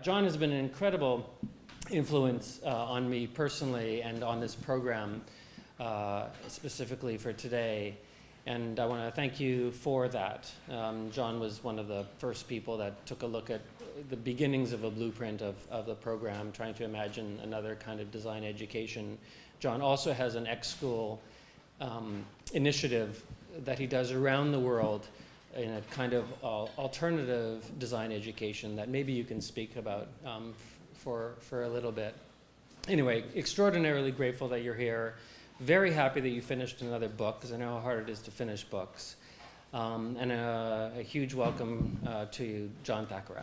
John has been an incredible influence on me personally and on this program specifically for today. And I want to thank you for that. John was one of the first people that took a look at the beginnings of a blueprint of the program, trying to imagine another kind of design education. John also has an X-School initiative that he does around the world in a kind of alternative design education that maybe you can speak about for a little bit. Anyway, extraordinarily grateful that you're here. Very happy that you finished another book, because I know how hard it is to finish books. And a huge welcome to you, John Thackara.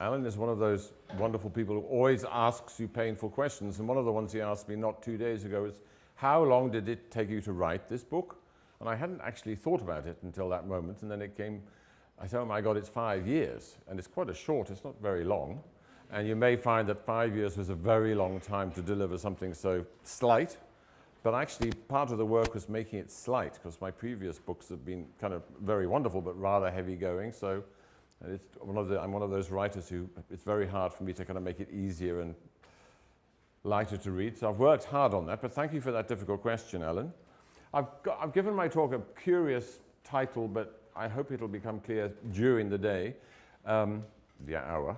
Alan is one of those wonderful people who always asks you painful questions. And one of the ones he asked me not 2 days ago is, how long did it take you to write this book? And I hadn't actually thought about it until that moment. And then it came, I said, oh my God, it's 5 years. And it's quite a short, it's not very long. And you may find that 5 years was a very long time to deliver something so slight. But actually, part of the work was making it slight, because my previous books have been kind of very wonderful, but rather heavy going. So it's I'm one of those writers who, it's very hard for me to kind of make it easier and lighter to read. So I've worked hard on that, but thank you for that difficult question, Alan. I've given my talk a curious title, but I hope it'll become clear during the day, the hour,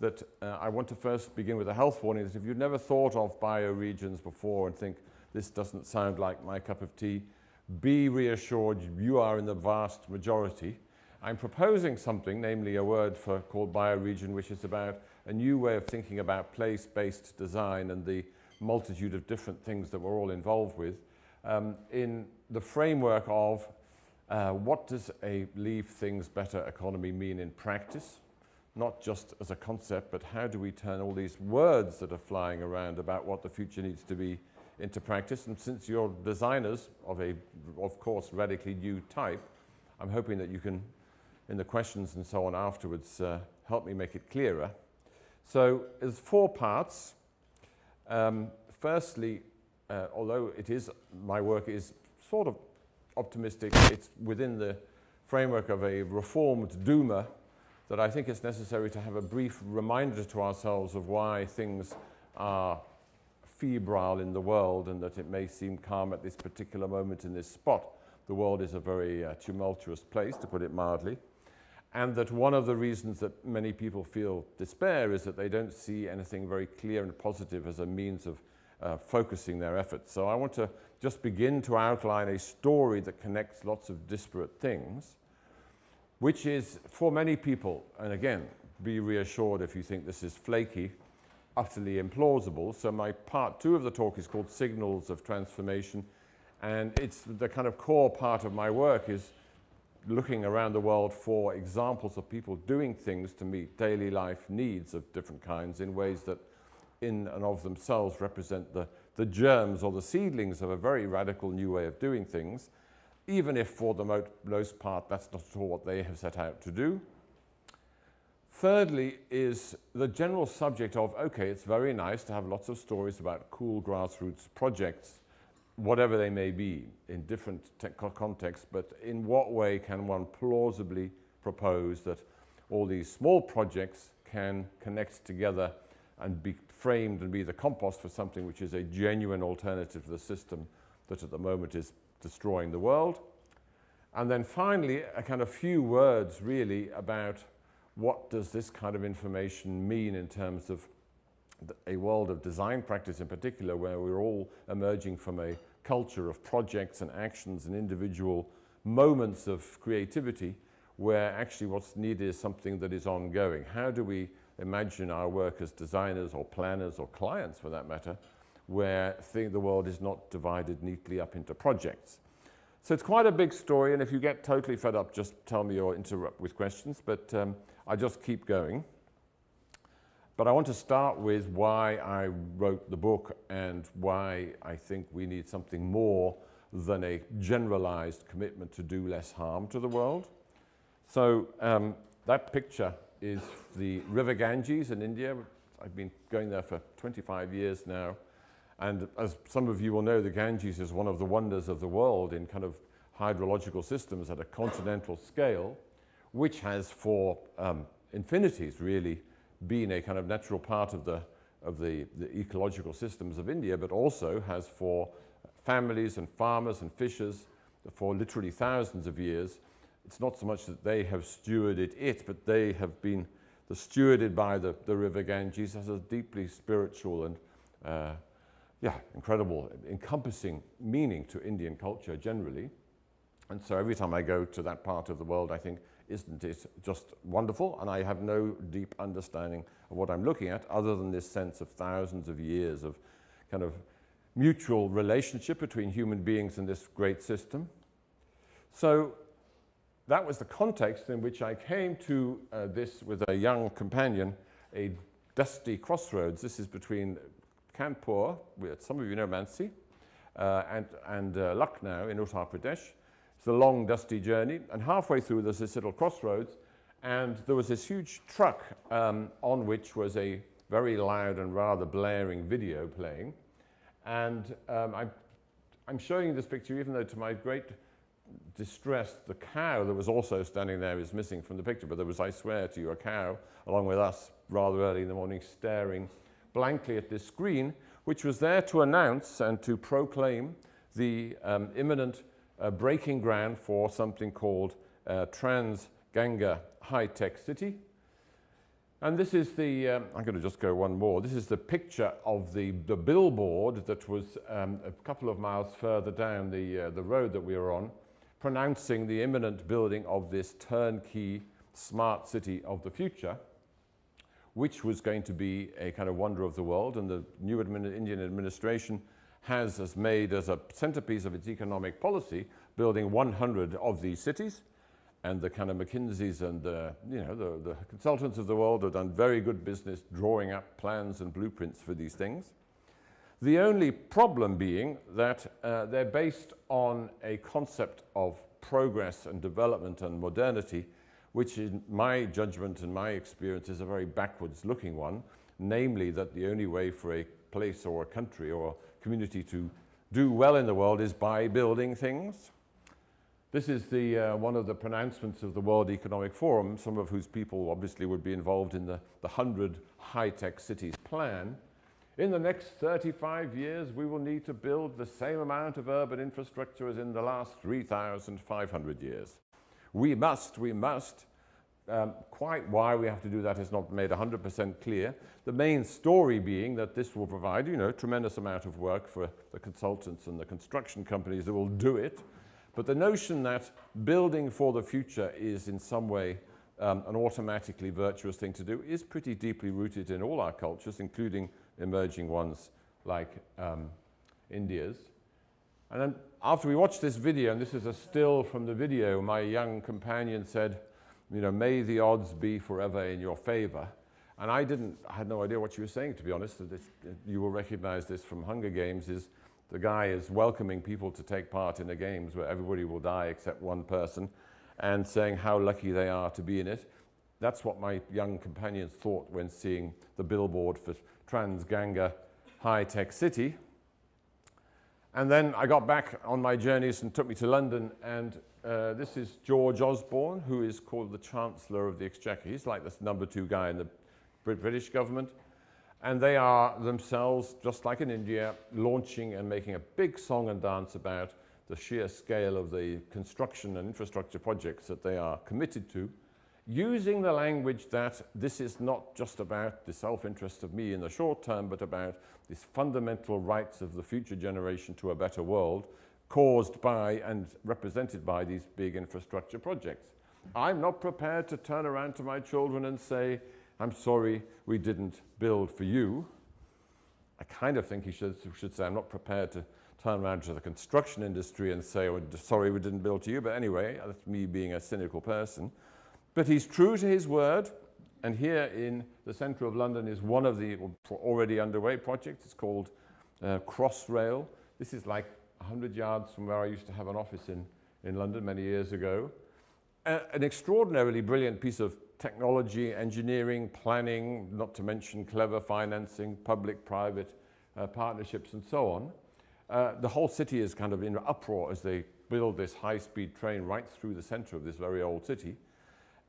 that I want to first begin with a health warning that if you've never thought of bioregions before and think, this doesn't sound like my cup of tea, be reassured you are in the vast majority. I'm proposing something, namely a word called bioregion, which is about a new way of thinking about place-based design and the multitude of different things that we're all involved with in the framework of what does a leave things better economy mean in practice, not just as a concept, but how do we turn all these words that are flying around about what the future needs to be into practice. And since you're designers of a, of course, radically new type, I'm hoping that you can, in the questions and so on afterwards, help me make it clearer. So there's 4 parts. Firstly, although it is, my work is sort of optimistic, it's within the framework of a reformed Duma that I think it's necessary to have a brief reminder to ourselves of why things are febrile in the world and that it may seem calm at this particular moment in this spot. The world is a very tumultuous place, to put it mildly. And that one of the reasons that many people feel despair is that they don't see anything very clear and positive as a means of focusing their efforts. So I want to just begin to outline a story that connects lots of disparate things, which is, for many people, and again, be reassured if you think this is flaky, utterly implausible. So my part 2 of the talk is called Signals of Transformation, and it's the kind of core part of my work is looking around the world for examples of people doing things to meet daily life needs of different kinds in ways that in and of themselves represent the germs or the seedlings of a very radical new way of doing things, even if for the most part that's not at all what they have set out to do. Thirdly is the general subject of, okay, it's very nice to have lots of stories about cool grassroots projects, whatever they may be, in different contexts, but in what way can one plausibly propose that all these small projects can connect together and be framed and be the compost for something which is a genuine alternative to the system that at the moment is destroying the world? And then finally, a kind of few words really about what does this kind of information mean in terms of a world of design practice in particular, where we're all emerging from a culture of projects and actions and individual moments of creativity, where actually what's needed is something that is ongoing. How do we imagine our work as designers or planners or clients, for that matter, where the world is not divided neatly up into projects? So it's quite a big story, and if you get totally fed up, just tell me or interrupt with questions, but I just keep going. But I want to start with why I wrote the book and why I think we need something more than a generalized commitment to do less harm to the world. So that picture is the River Ganges in India. I've been going there for 25 years now. And as some of you will know, the Ganges is one of the wonders of the world in kind of hydrological systems at a continental scale, which has for infinities really been a kind of natural part of the ecological systems of India, but also has for families and farmers and fishers for literally thousands of years. It's not so much that they have stewarded it, but they have been stewarded by the River Ganges as a deeply spiritual and incredible, encompassing meaning to Indian culture generally. And so every time I go to that part of the world, I think, isn't it just wonderful? And I have no deep understanding of what I'm looking at other than this sense of thousands of years of kind of mutual relationship between human beings and this great system. So that was the context in which I came to this with a young companion, a dusty crossroads. This is between Kanpur, where some of you know Mansi, and Lucknow in Uttar Pradesh. It's a long, dusty journey, and halfway through there's this little crossroads, and there was this huge truck on which was a very loud and rather blaring video playing. And I'm showing you this picture, even though to my great distress, the cow that was also standing there is missing from the picture, but there was, I swear to you, a cow along with us rather early in the morning staring blankly at this screen, which was there to announce and to proclaim the imminent breaking ground for something called Trans Ganga High Tech City. And this is the, I'm going to just go one more, this is the picture of the billboard that was a couple of miles further down the road that we were on, pronouncing the imminent building of this turnkey smart city of the future, which was going to be a kind of wonder of the world. And the new Indian administration has made as a centerpiece of its economic policy building 100 of these cities, and the kind of McKinseys and the consultants of the world have done very good business drawing up plans and blueprints for these things. The only problem being that they're based on a concept of progress and development and modernity, which in my judgment and my experience is a very backwards looking one, namely that the only way for a place or a country or a community to do well in the world is by building things. This is the, one of the pronouncements of the World Economic Forum, some of whose people obviously would be involved in the 100 high-tech cities plan. In the next 35 years, we will need to build the same amount of urban infrastructure as in the last 3,500 years. We must. Quite why we have to do that is not made 100% clear. The main story being that this will provide, a tremendous amount of work for the consultants and the construction companies that will do it. But the notion that building for the future is in some way an automatically virtuous thing to do is pretty deeply rooted in all our cultures, including emerging ones like India's. And then after we watched this video, and this is a still from the video, my young companion said, may the odds be forever in your favor. And I had no idea what you were saying, to be honest. You will recognize this from Hunger Games, is the guy is welcoming people to take part in the games where everybody will die except one person and saying how lucky they are to be in it. That's what my young companions thought when seeing the billboard for Trans Ganga High Tech City. And then I got back on my journeys and took me to London, and this is George Osborne, who is called the Chancellor of the Exchequer. He's like this number 2 guy in the British government. And they are themselves, just like in India, launching and making a big song and dance about the sheer scale of the construction and infrastructure projects that they are committed to, using the language that this is not just about the self-interest of me in the short term, but about these fundamental rights of the future generation to a better world caused by and represented by these big infrastructure projects. I'm not prepared to turn around to my children and say, I'm sorry, we didn't build for you. I kind of think he should say, I'm not prepared to turn around to the construction industry and say, oh, sorry, we didn't build to you. But anyway, that's me being a cynical person. But he's true to his word. And here in the centre of London is one of the already underway projects. It's called Crossrail. This is like 100 yards from where I used to have an office in London many years ago. An extraordinarily brilliant piece of technology, engineering, planning, not to mention clever financing, public-private partnerships and so on. The whole city is kind of in uproar as they build this high-speed train right through the center of this very old city.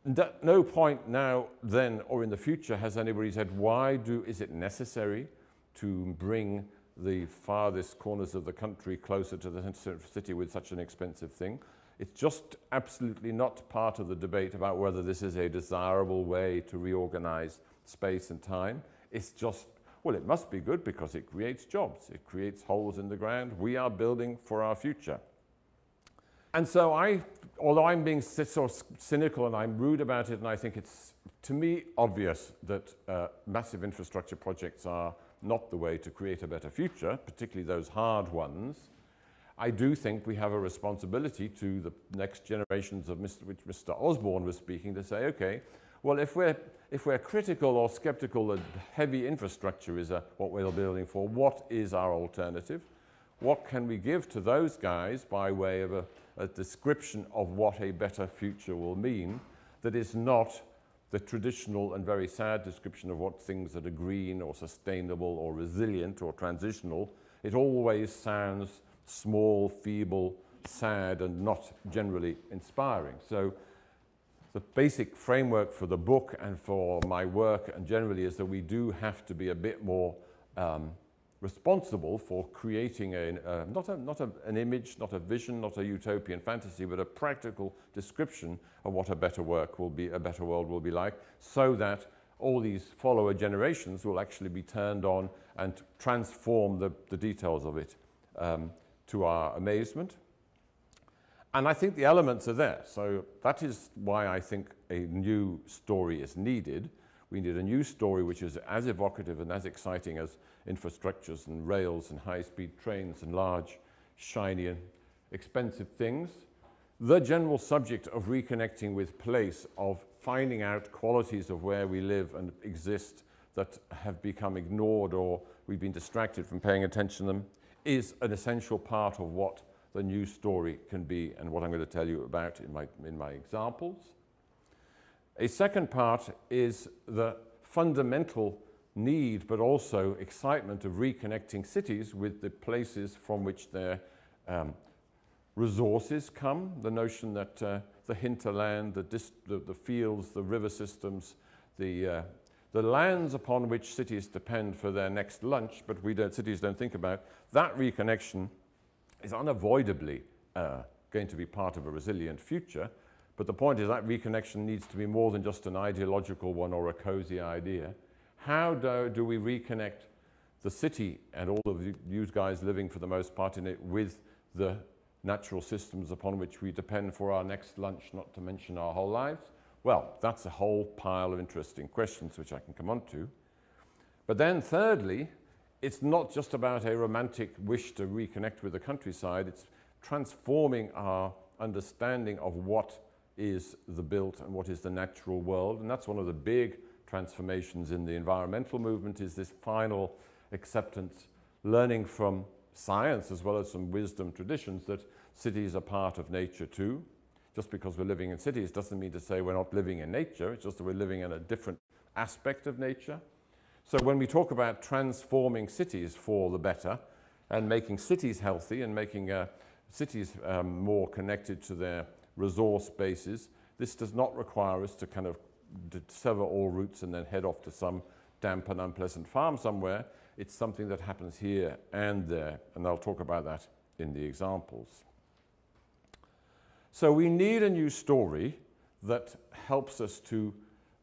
And at no point now, then, or in the future has anybody said, why is it necessary to bring the farthest corners of the country closer to the center of the city with such an expensive thing? It's just absolutely not part of the debate about whether this is a desirable way to reorganize space and time. It's just, well, it must be good because it creates jobs. It creates holes in the ground. We are building for our future. And so although I'm being sort of cynical and I'm rude about it, and I think it's, to me, obvious that massive infrastructure projects are not the way to create a better future, particularly those hard ones, I do think we have a responsibility to the next generations of which Mr. Osborne was speaking, to say, okay, well, if we're critical or skeptical that heavy infrastructure is what we're building for, what is our alternative? What can we give to those guys by way of a description of what a better future will mean that is not the traditional and very sad description of what things that are green or sustainable or resilient or transitional? It always sounds small, feeble, sad, and not generally inspiring. So the basic framework for the book and for my work and generally is that we do have to be a bit more responsible for creating not an image, not a vision, not a utopian fantasy, but a practical description of what a better world will be like, so that all these follower generations will actually be turned on and transform the details of it to our amazement. And I think the elements are there. So that is why I think a new story is needed. We need a new story which is as evocative and as exciting as infrastructures and rails and high-speed trains and large, shiny and expensive things. The general subject of reconnecting with place, of finding out qualities of where we live and exist that have become ignored or we've been distracted from paying attention to them, is an essential part of what the new story can be and what I'm going to tell you about in my examples. A second part is the fundamental need, but also excitement of reconnecting cities with the places from which their resources come. The notion that the hinterland, the fields, the river systems, the lands upon which cities depend for their next lunch, but cities don't think about, that reconnection is unavoidably going to be part of a resilient future. But the point is that reconnection needs to be more than just an ideological one or a cozy idea. How do we reconnect the city and all of you guys living for the most part in it with the natural systems upon which we depend for our next lunch, not to mention our whole lives? Well, that's a whole pile of interesting questions which I can come on to. But then thirdly, it's not just about a romantic wish to reconnect with the countryside, it's transforming our understanding of what is the built and what is the natural world. And that's one of the big transformations in the environmental movement, is this final acceptance, learning from science as well as some wisdom traditions that cities are part of nature too. Just because we're living in cities doesn't mean to say we're not living in nature, it's just that we're living in a different aspect of nature. So when we talk about transforming cities for the better and making cities healthy and making cities more connected to their resource bases, this does not require us to kind of sever all roots and then head off to some damp and unpleasant farm somewhere. It's something that happens here and there, and I'll talk about that in the examples. So we need a new story that helps us to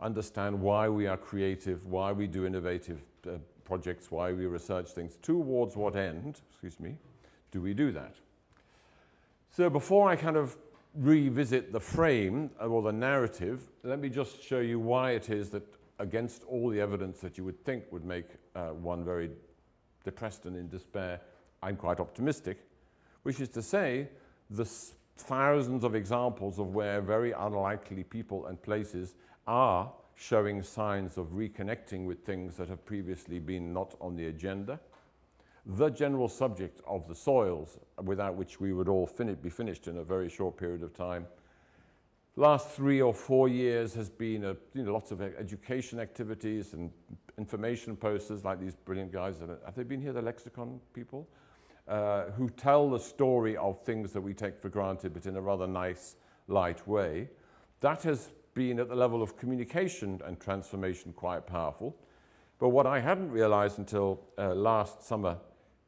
understand why we are creative, why we do innovative projects, why we research things, towards what end, excuse me, do we do that? So before I kind of revisit the frame or the narrative, let me just show you why it is that against all the evidence that you would think would make one very depressed and in despair, I'm quite optimistic, which is to say the thousands of examples of where very unlikely people and places are showing signs of reconnecting with things that have previously been not on the agenda. The general subject of the soils, without which we would all be finished in a very short period of time. Last 3 or 4 years has been lots of education activities and information posters like these brilliant guys. Have they been here, the lexicon people? who tell the story of things that we take for granted, but in a rather nice, light way. That has been, at the level of communication and transformation, quite powerful. But what I hadn't realized until last summer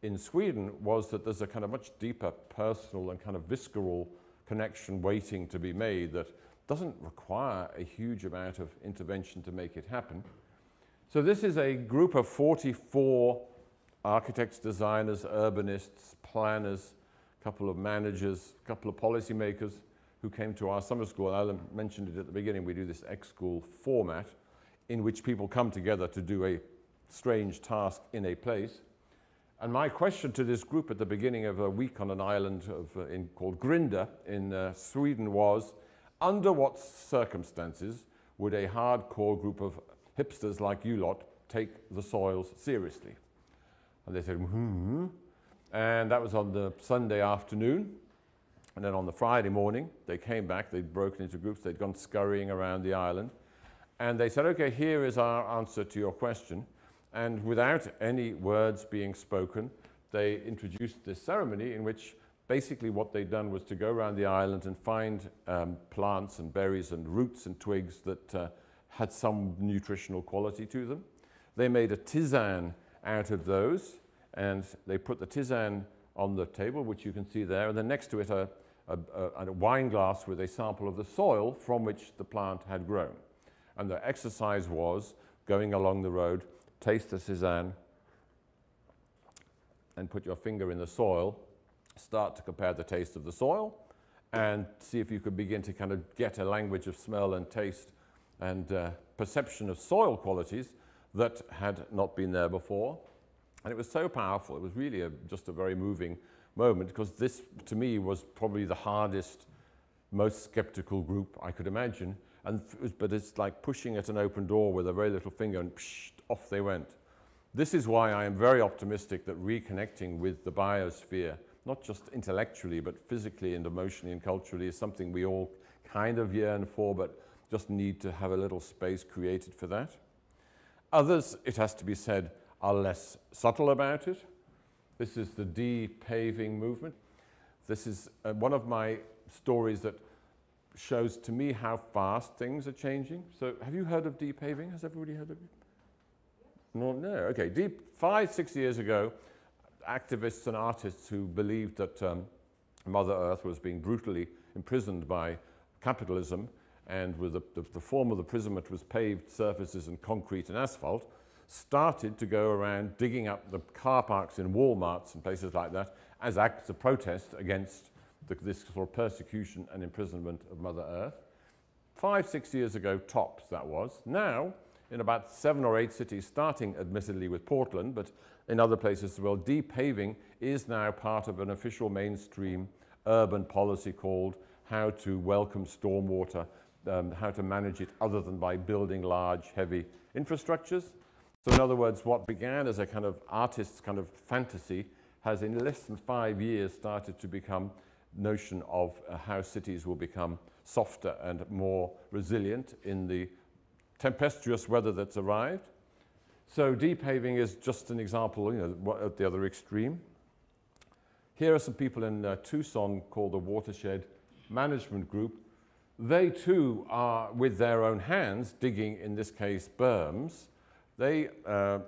in Sweden was that there's a kind of much deeper personal and kind of visceral connection waiting to be made that doesn't require a huge amount of intervention to make it happen. So this is a group of 44 architects, designers, urbanists, planners, a couple of managers, a couple of policymakers who came to our summer school. Alan mentioned it at the beginning. We do this ex-school format in which people come together to do a strange task in a place. And my question to this group at the beginning of a week on an island of, called Grinda in Sweden was, under what circumstances would a hardcore group of hipsters like you lot take the soils seriously? And they said, And that was on the Sunday afternoon. And then on the Friday morning, they came back. They'd broken into groups. They'd gone scurrying around the island. And they said, OK, here is our answer to your question. And without any words being spoken, they introduced this ceremony in which basically what they'd done was to go around the island and find plants and berries and roots and twigs that had some nutritional quality to them. They made a tisane out of those, and they put the tisane on the table, which you can see there, and then next to it a wine glass with a sample of the soil from which the plant had grown. And the exercise was going along the road, taste the tisane and put your finger in the soil, start to compare the taste of the soil and see if you could begin to kind of get a language of smell and taste and perception of soil qualities that had not been there before. And it was so powerful. It was really just a very moving moment, because this, to me, was probably the hardest, most skeptical group I could imagine. And but it's like pushing at an open door with a very little finger, and psh, off they went. This is why I am very optimistic that reconnecting with the biosphere, not just intellectually, but physically and emotionally and culturally, is something we all kind of yearn for, but just need to have a little space created for that. Others, it has to be said, are less subtle about it. This is the de-paving movement. This is one of my stories that shows to me how fast things are changing. So have you heard of de-paving? Has everybody heard of it? No, no. Okay, deep, 5, 6 years ago, activists and artists who believed that Mother Earth was being brutally imprisoned by capitalism, and with the form of the imprisonment was paved surfaces and concrete and asphalt, started to go around digging up the car parks in Walmarts and places like that as acts of protest against this sort of persecution and imprisonment of Mother Earth. 5, 6 years ago, tops, that was. Now, in about 7 or 8 cities, starting admittedly with Portland, but in other places as well, de-paving is now part of an official mainstream urban policy called how to welcome stormwater, how to manage it other than by building large, heavy infrastructures. So in other words, what began as a kind of artist's kind of fantasy has in less than 5 years started to become notion of how cities will become softer and more resilient in the tempestuous weather that's arrived. So de-paving is just an example, you know, at the other extreme. Here are some people in Tucson called the Watershed Management Group. They too are, with their own hands, digging, in this case, berms. They were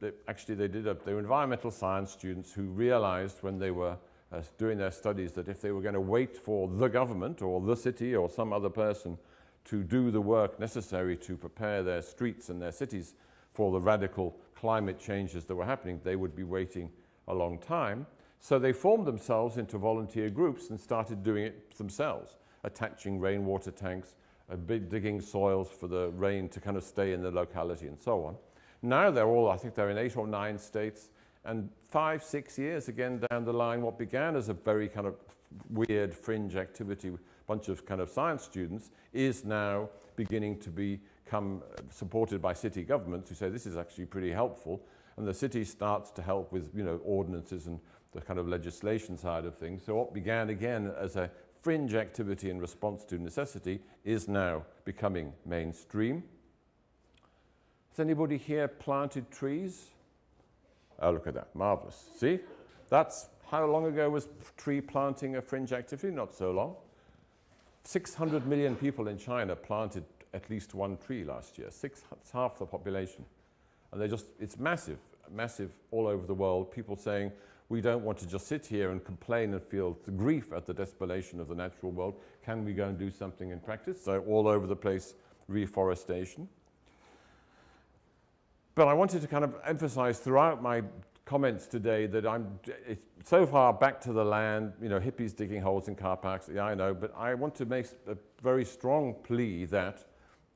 environmental science students who realized when they were doing their studies that if they were going to wait for the government or the city or some other person to do the work necessary to prepare their streets and their cities for the radical climate changes that were happening, they would be waiting a long time. So they formed themselves into volunteer groups and started doing it themselves, attaching rainwater tanks, digging soils for the rain to kind of stay in the locality and so on. Now they're all, I think they're in 8 or 9 states. And 5, 6 years again down the line, what began as a very kind of weird fringe activity, bunch of kind of science students, is now beginning to become supported by city governments who say this is actually pretty helpful. And the city starts to help with, you know, ordinances and the kind of legislation side of things. So what began again as a fringe activity in response to necessity is now becoming mainstream. Has anybody here planted trees? Oh, look at that, marvelous. See? That's how long ago was tree planting a fringe activity? Not so long. 600 million people in China planted at least one tree last year. It's half the population. And they just, it's massive, massive all over the world. People saying, we don't want to just sit here and complain and feel the grief at the desolation of the natural world. Can we go and do something in practice? So all over the place, reforestation. But I wanted to kind of emphasize throughout my comments today that it's so far back to the land, you know, hippies digging holes in car parks, yeah, I know, but I want to make a very strong plea that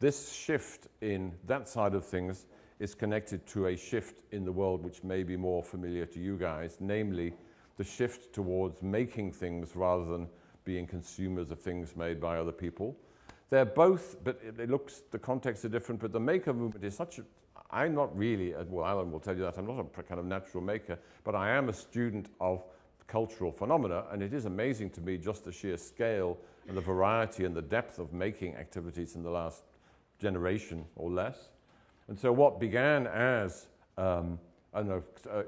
this shift in that side of things is connected to a shift in the world which may be more familiar to you guys, namely the shift towards making things rather than being consumers of things made by other people. They're both, but it looks, the contexts are different, but the maker movement is such a, I'm not really, well, Alan will tell you that, I'm not a kind of natural maker, but I am a student of cultural phenomena, and it is amazing to me just the sheer scale and the variety and the depth of making activities in the last generation or less. And so what began as a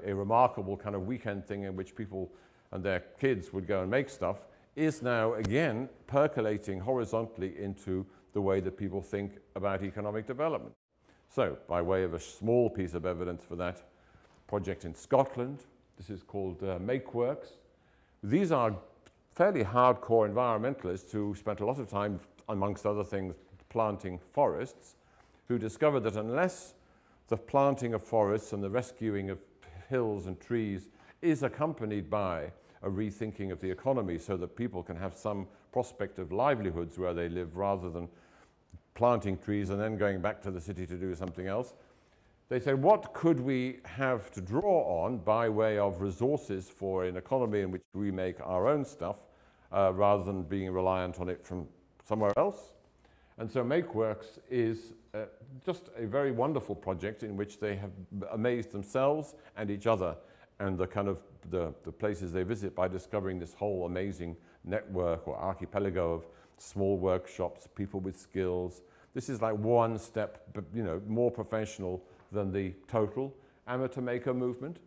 remarkable kind of weekend thing in which people and their kids would go and make stuff is now again percolating horizontally into the way that people think about economic development. So by way of a small piece of evidence for that, project in Scotland, this is called MakeWorks. These are fairly hardcore environmentalists who spent a lot of time, amongst other things, planting forests, who discovered that unless the planting of forests and the rescuing of hills and trees is accompanied by a rethinking of the economy so that people can have some prospect of livelihoods where they live rather than planting trees and then going back to the city to do something else, they say, what could we have to draw on by way of resources for an economy in which we make our own stuff rather than being reliant on it from somewhere else? And so MakeWorks is just a very wonderful project in which they have amazed themselves and each other and the kind of the places they visit by discovering this whole amazing network or archipelago of small workshops, people with skills. This is like one step, you know, more professional than the total amateur maker movement,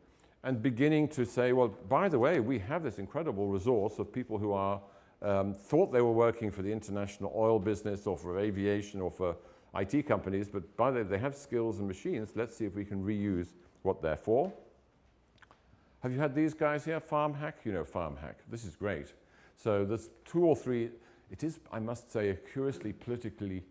and beginning to say, well, by the way, we have this incredible resource of people who are thought they were working for the international oil business or for aviation or for IT companies, but by the way, they have skills and machines. Let's see if we can reuse what they're for. Have you had these guys here? Farm Hack? You know Farm Hack. This is great. So there's two or three. It is, I must say, a curiously politically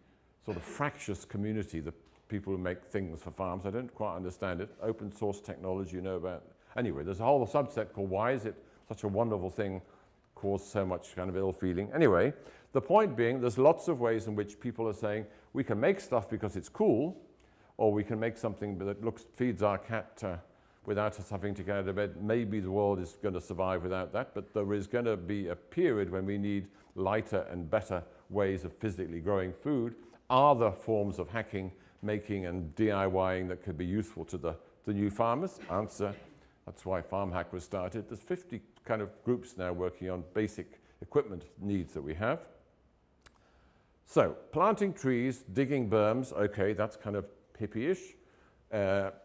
sort of fractious community, the people who make things for farms. I don't quite understand it. Open source technology, you know about. Anyway, there's a whole subset called why is it such a wonderful thing, cause so much kind of ill feeling. Anyway, the point being, there's lots of ways in which people are saying, we can make stuff because it's cool, or we can make something that looks, feeds our cat without us having to get out of bed. Maybe the world is going to survive without that, but there is going to be a period when we need lighter and better ways of physically growing food. Other forms of hacking, making, and DIYing that could be useful to the new farmers? Answer, that's why Farm Hack was started. There's 50 kind of groups now working on basic equipment needs that we have. So planting trees, digging berms, okay, that's kind of hippie-ish.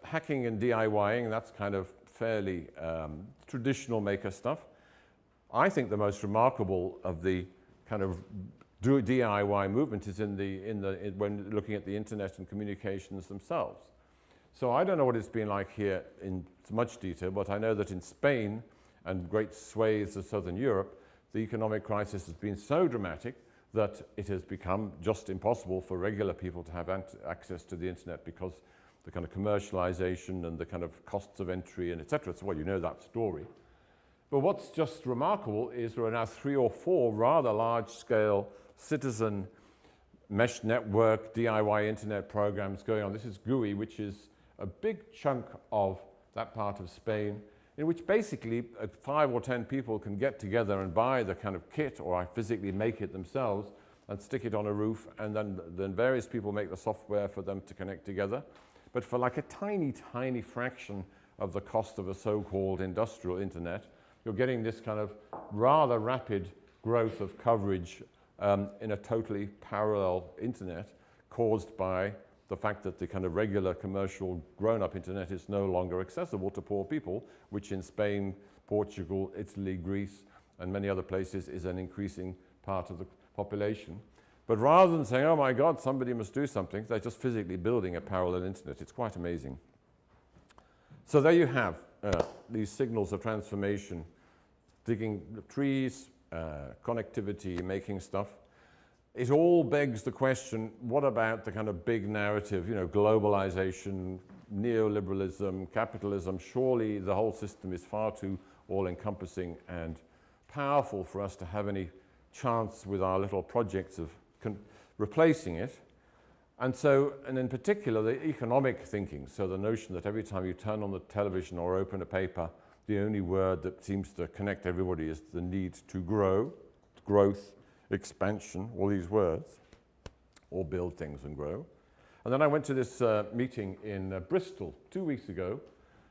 Hacking and DIYing, that's kind of fairly traditional maker stuff. I think the most remarkable of the kind of DIY movement is when looking at the internet and communications themselves. So I don't know what it's been like here in much detail, but I know that in Spain, and great swathes of southern Europe, the economic crisis has been so dramatic that it has become just impossible for regular people to have access to the internet because the kind of commercialization and the kind of costs of entry and etc. So well, you know that story. But what's just remarkable is there are now 3 or 4 rather large-scale citizen mesh network DIY internet programs going on. This is GUI, which is a big chunk of that part of Spain, in which basically 5 or 10 people can get together and buy the kind of kit, or I physically make it themselves and stick it on a roof, and then various people make the software for them to connect together. But for like a tiny, tiny fraction of the cost of a so-called industrial internet, you're getting this kind of rather rapid growth of coverage in a totally parallel internet caused by the fact that the kind of regular commercial grown-up internet is no longer accessible to poor people, which in Spain Portugal, Italy, Greece, and many other places, is an increasing part of the population. But rather than saying, oh my God, somebody must do something, they're just physically building a parallel internet. It's quite amazing. So there you have these signals of transformation, digging trees, connectivity, making stuff. It all begs the question, what about the kind of big narrative, you know, globalization, neoliberalism, capitalism? Surely the whole system is far too all-encompassing and powerful for us to have any chance with our little projects of replacing it. And so, and in particular, the economic thinking. So the notion that every time you turn on the television or open a paper, the only word that seems to connect everybody is the need to grow, growth, expansion, all these words, or build things and grow. And then I went to this meeting in Bristol 2 weeks ago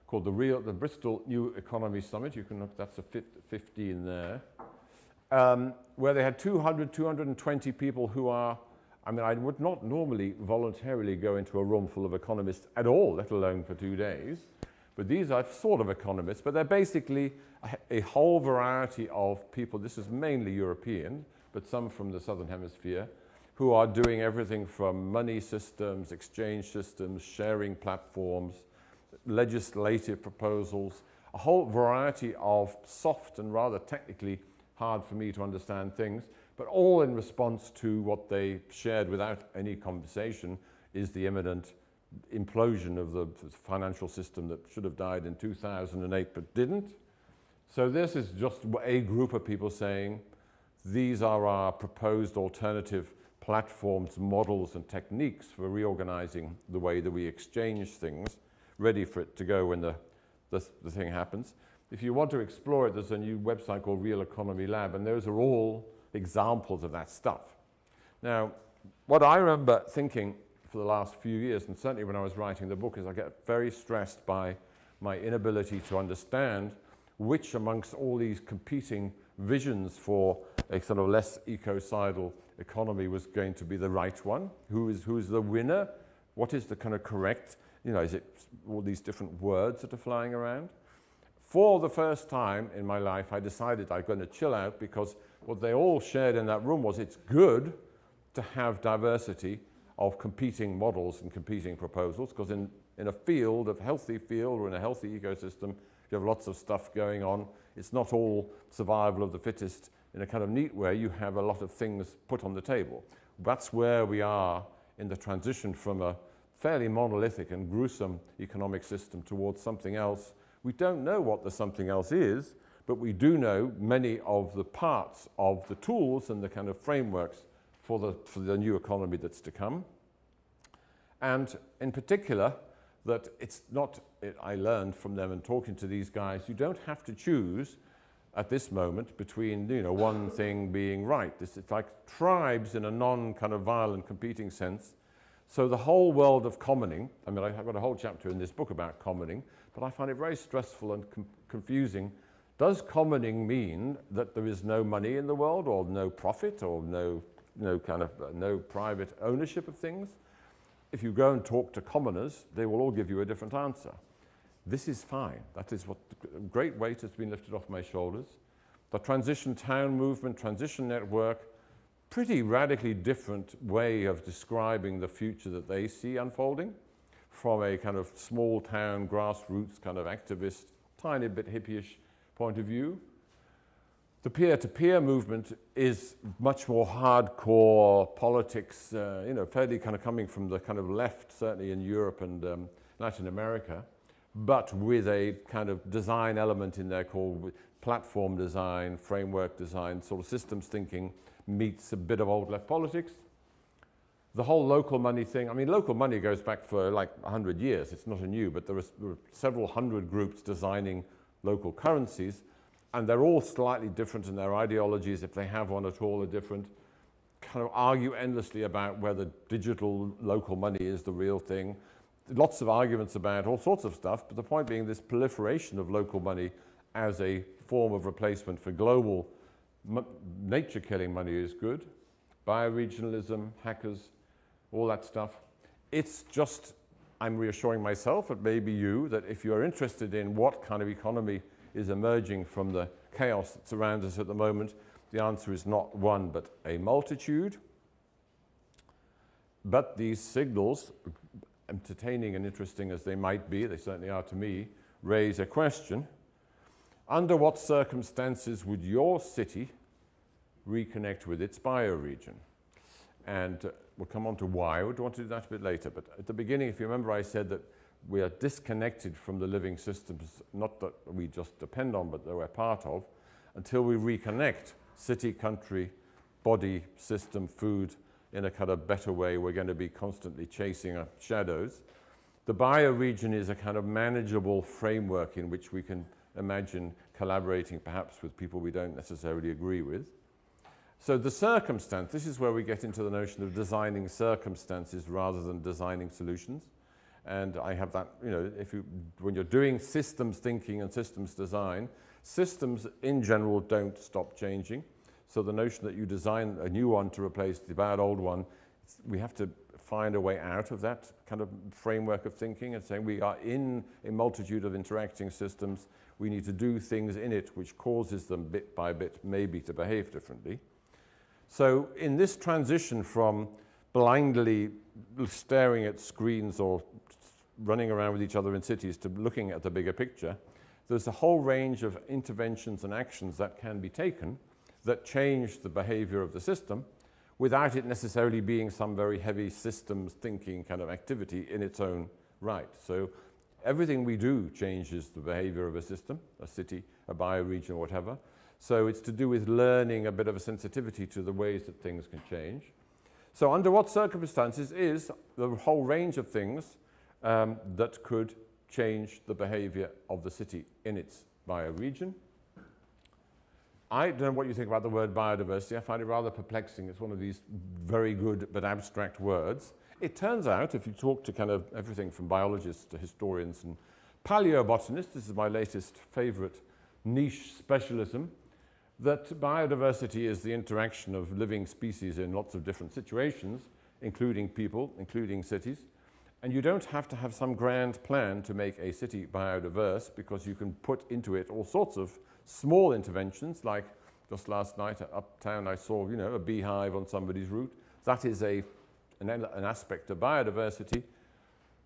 called the Bristol New Economy Summit. You can look, that's a 15 there, where they had 220 people who are, I mean, I would not normally voluntarily go into a room full of economists at all, let alone for 2 days. But these are sort of economists, but they're basically a whole variety of people. This is mainly European, but some from the Southern Hemisphere, who are doing everything from money systems, exchange systems, sharing platforms, legislative proposals, a whole variety of soft and rather technically hard for me to understand things, but all in response to what they shared without any conversation is the imminent implosion of the financial system that should have died in 2008 but didn't. So this is just a group of people saying, these are our proposed alternative platforms, models, and techniques for reorganizing the way that we exchange things, ready for it to go when the thing happens. If you want to explore it, there's a new website called Real Economy Lab, and those are all examples of that stuff. Now, what I remember thinking for the last few years, and certainly when I was writing the book, is I get very stressed by my inability to understand which amongst all these competing visions for a sort of less ecocidal economy was going to be the right one. Who is the winner? What is the kind of correct, you know, is it all these different words that are flying around? For the first time in my life, I decided I'm going to chill out, because what they all shared in that room was it's good to have diversity of competing models and competing proposals, because in a field, a healthy field or in a healthy ecosystem, you have lots of stuff going on. It's not all survival of the fittest in a kind of neat way. You have a lot of things put on the table. That's where we are in the transition from a fairly monolithic and gruesome economic system towards something else. We don't know what the something else is, but we do know many of the parts of the tools and the kind of frameworks for the new economy that's to come. And in particular, that it's not, I learned from them and talking to these guys, you don't have to choose at this moment between, you know, one thing being right. It's like tribes in a non-kind of violent competing sense. So the whole world of commoning, I mean, I've got a whole chapter in this book about commoning, but I find it very stressful and confusing. Does commoning mean that there is no money in the world, or no profit, or no private ownership of things? If you go and talk to commoners, they will all give you a different answer. This is fine. That is what the great weight has been lifted off my shoulders. The transition town movement, transition network, pretty radically different way of describing the future that they see unfolding, from a kind of small town, grassroots kind of activist, tiny bit hippie-ish point of view. The peer-to-peer movement is much more hardcore politics, you know, fairly kind of coming from the kind of left, certainly in Europe and Latin America, but with a kind of design element in there called platform design, framework design, sort of systems thinking meets a bit of old left politics. The whole local money thing, I mean, local money goes back for like 100 years. It's not new, but there are several hundred groups designing local currencies, and they're all slightly different, and their ideologies, if they have one at all, are different. Kind of argue endlessly about whether digital local money is the real thing. Lots of arguments about all sorts of stuff, but the point being this proliferation of local money as a form of replacement for global nature-killing money is good. Bioregionalism, hackers, all that stuff. It's just, I'm reassuring myself, and maybe you, that if you're interested in what kind of economy is emerging from the chaos that surrounds us at the moment? The answer is not one, but a multitude. But these signals, entertaining and interesting as they might be, they certainly are to me, raise a question. Under what circumstances would your city reconnect with its bioregion? And we'll come on to why. I would want to do that a bit later. But at the beginning, if you remember, I said that we are disconnected from the living systems, not that we just depend on, but that we're part of, until we reconnect city, country, body, system, food, in a kind of better way. We're going to be constantly chasing our shadows. The bioregion is a kind of manageable framework in which we can imagine collaborating perhaps with people we don't necessarily agree with. So the circumstance, this is where we get into the notion of designing circumstances rather than designing solutions. And I have that, you know, when you're doing systems thinking and systems design, systems in general don't stop changing. So the notion that you design a new one to replace the bad old one, we have to find a way out of that kind of framework of thinking and saying we are in a multitude of interacting systems. We need to do things in it which causes them bit by bit maybe to behave differently. So in this transition from blindly staring at screens or running around with each other in cities to looking at the bigger picture, there's a whole range of interventions and actions that can be taken that change the behavior of the system without it necessarily being some very heavy systems thinking kind of activity in its own right. So everything we do changes the behavior of a system, a city, a bioregion, whatever. So it's to do with learning a bit of a sensitivity to the ways that things can change. So under what circumstances is the whole range of things that could change the behavior of the city in its bioregion? I don't know what you think about the word biodiversity. I find it rather perplexing. It's one of these very good but abstract words. It turns out, if you talk to kind of everything from biologists to historians and paleobotanists, this is my latest favorite niche specialism, that biodiversity is the interaction of living species in lots of different situations, including people, including cities. And you don't have to have some grand plan to make a city biodiverse because you can put into it all sorts of small interventions, like just last night uptown I saw, you know, a beehive on somebody's route. That is an aspect of biodiversity,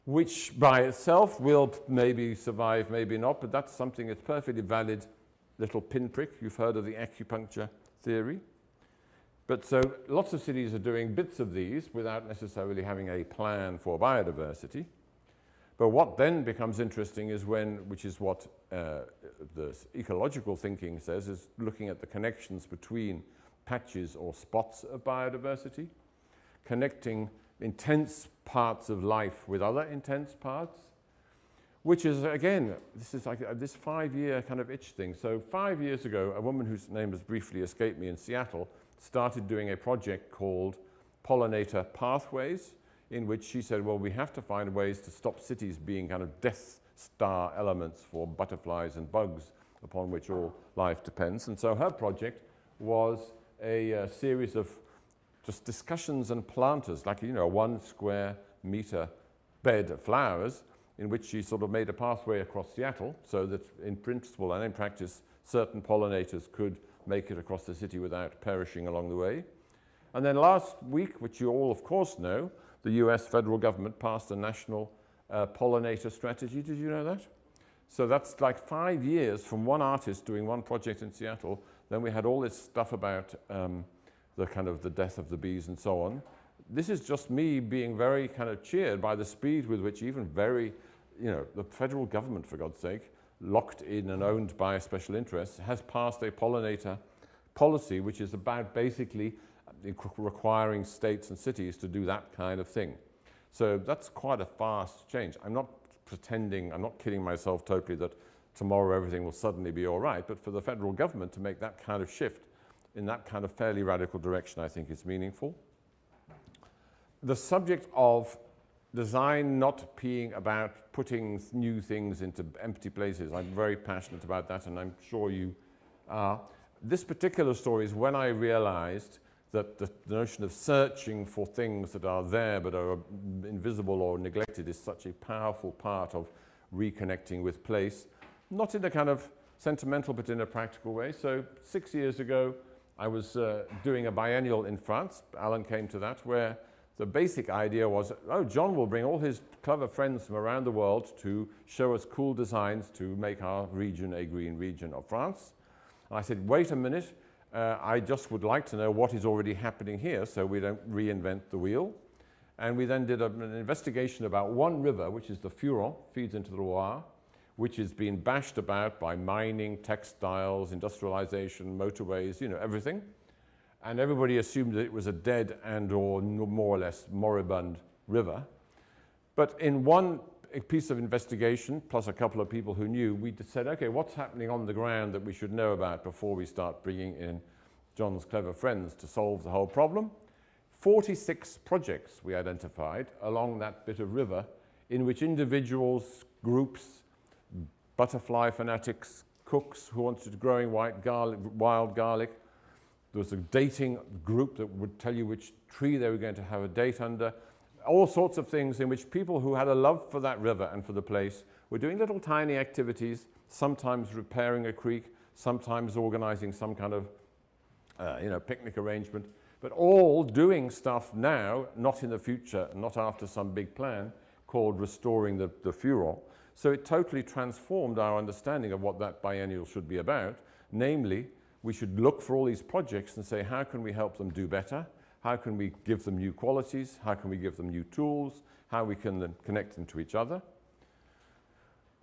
which by itself will maybe survive, maybe not, but that's something that's perfectly valid little pinprick. You've heard of the acupuncture theory. But so lots of cities are doing bits of these without necessarily having a plan for biodiversity. But what then becomes interesting is when, which is what the ecological thinking says, is looking at the connections between patches or spots of biodiversity, connecting intense parts of life with other intense parts, which is, again, this is like this 5-year kind of itch thing. So 5 years ago, a woman whose name has briefly escaped me in Seattle started doing a project called Pollinator Pathways, in which she said, well, we have to find ways to stop cities being kind of death star elements for butterflies and bugs upon which all life depends. And so her project was a series of just discussions and planters, like, you know, a 1 square meter bed of flowers in which she sort of made a pathway across Seattle so that in principle and in practice, certain pollinators could make it across the city without perishing along the way. And then last week, which you all of course know, the US federal government passed a national pollinator strategy. Did you know that? So that's like 5 years from one artist doing one project in Seattle. Then we had all this stuff about the kind of the death of the bees and so on. This is just me being very kind of cheered by the speed with which even very, you know, the federal government, for God's sake, locked in and owned by special interests, has passed a pollinator policy, which is about basically requiring states and cities to do that kind of thing. So that's quite a fast change. I'm not pretending, I'm not kidding myself totally that tomorrow everything will suddenly be all right, but for the federal government to make that kind of shift in that kind of fairly radical direction, I think is meaningful. The subject of design not being about putting new things into empty places. I'm very passionate about that, and I'm sure you are. This particular story is when I realized that the notion of searching for things that are there but are invisible or neglected is such a powerful part of reconnecting with place, not in a kind of sentimental but in a practical way. So 6 years ago, I was doing a biennial in France. Alan came to that, where the basic idea was, oh, John will bring all his clever friends from around the world to show us cool designs to make our region a green region of France. And I said, wait a minute, I just would like to know what is already happening here so we don't reinvent the wheel. And we then did an investigation about one river, which is the Furon, feeds into the Loire, which has been bashed about by mining, textiles, industrialization, motorways, you know, everything. And everybody assumed that it was a dead and or more or less moribund river. But in one piece of investigation, plus a couple of people who knew, we said, okay, what's happening on the ground that we should know about before we start bringing in John's clever friends to solve the whole problem? 46 projects we identified along that bit of river in which individuals, groups, butterfly fanatics, cooks who wanted growing white garlic, wild garlic. There was a dating group that would tell you which tree they were going to have a date under. All sorts of things in which people who had a love for that river and for the place were doing little tiny activities, sometimes repairing a creek, sometimes organizing some kind of you know, picnic arrangement, but all doing stuff now, not in the future, not after some big plan called restoring the Furon. So it totally transformed our understanding of what that biennial should be about. Namely, we should look for all these projects and say, how can we help them do better? How can we give them new qualities? How can we give them new tools? How we can then connect them to each other?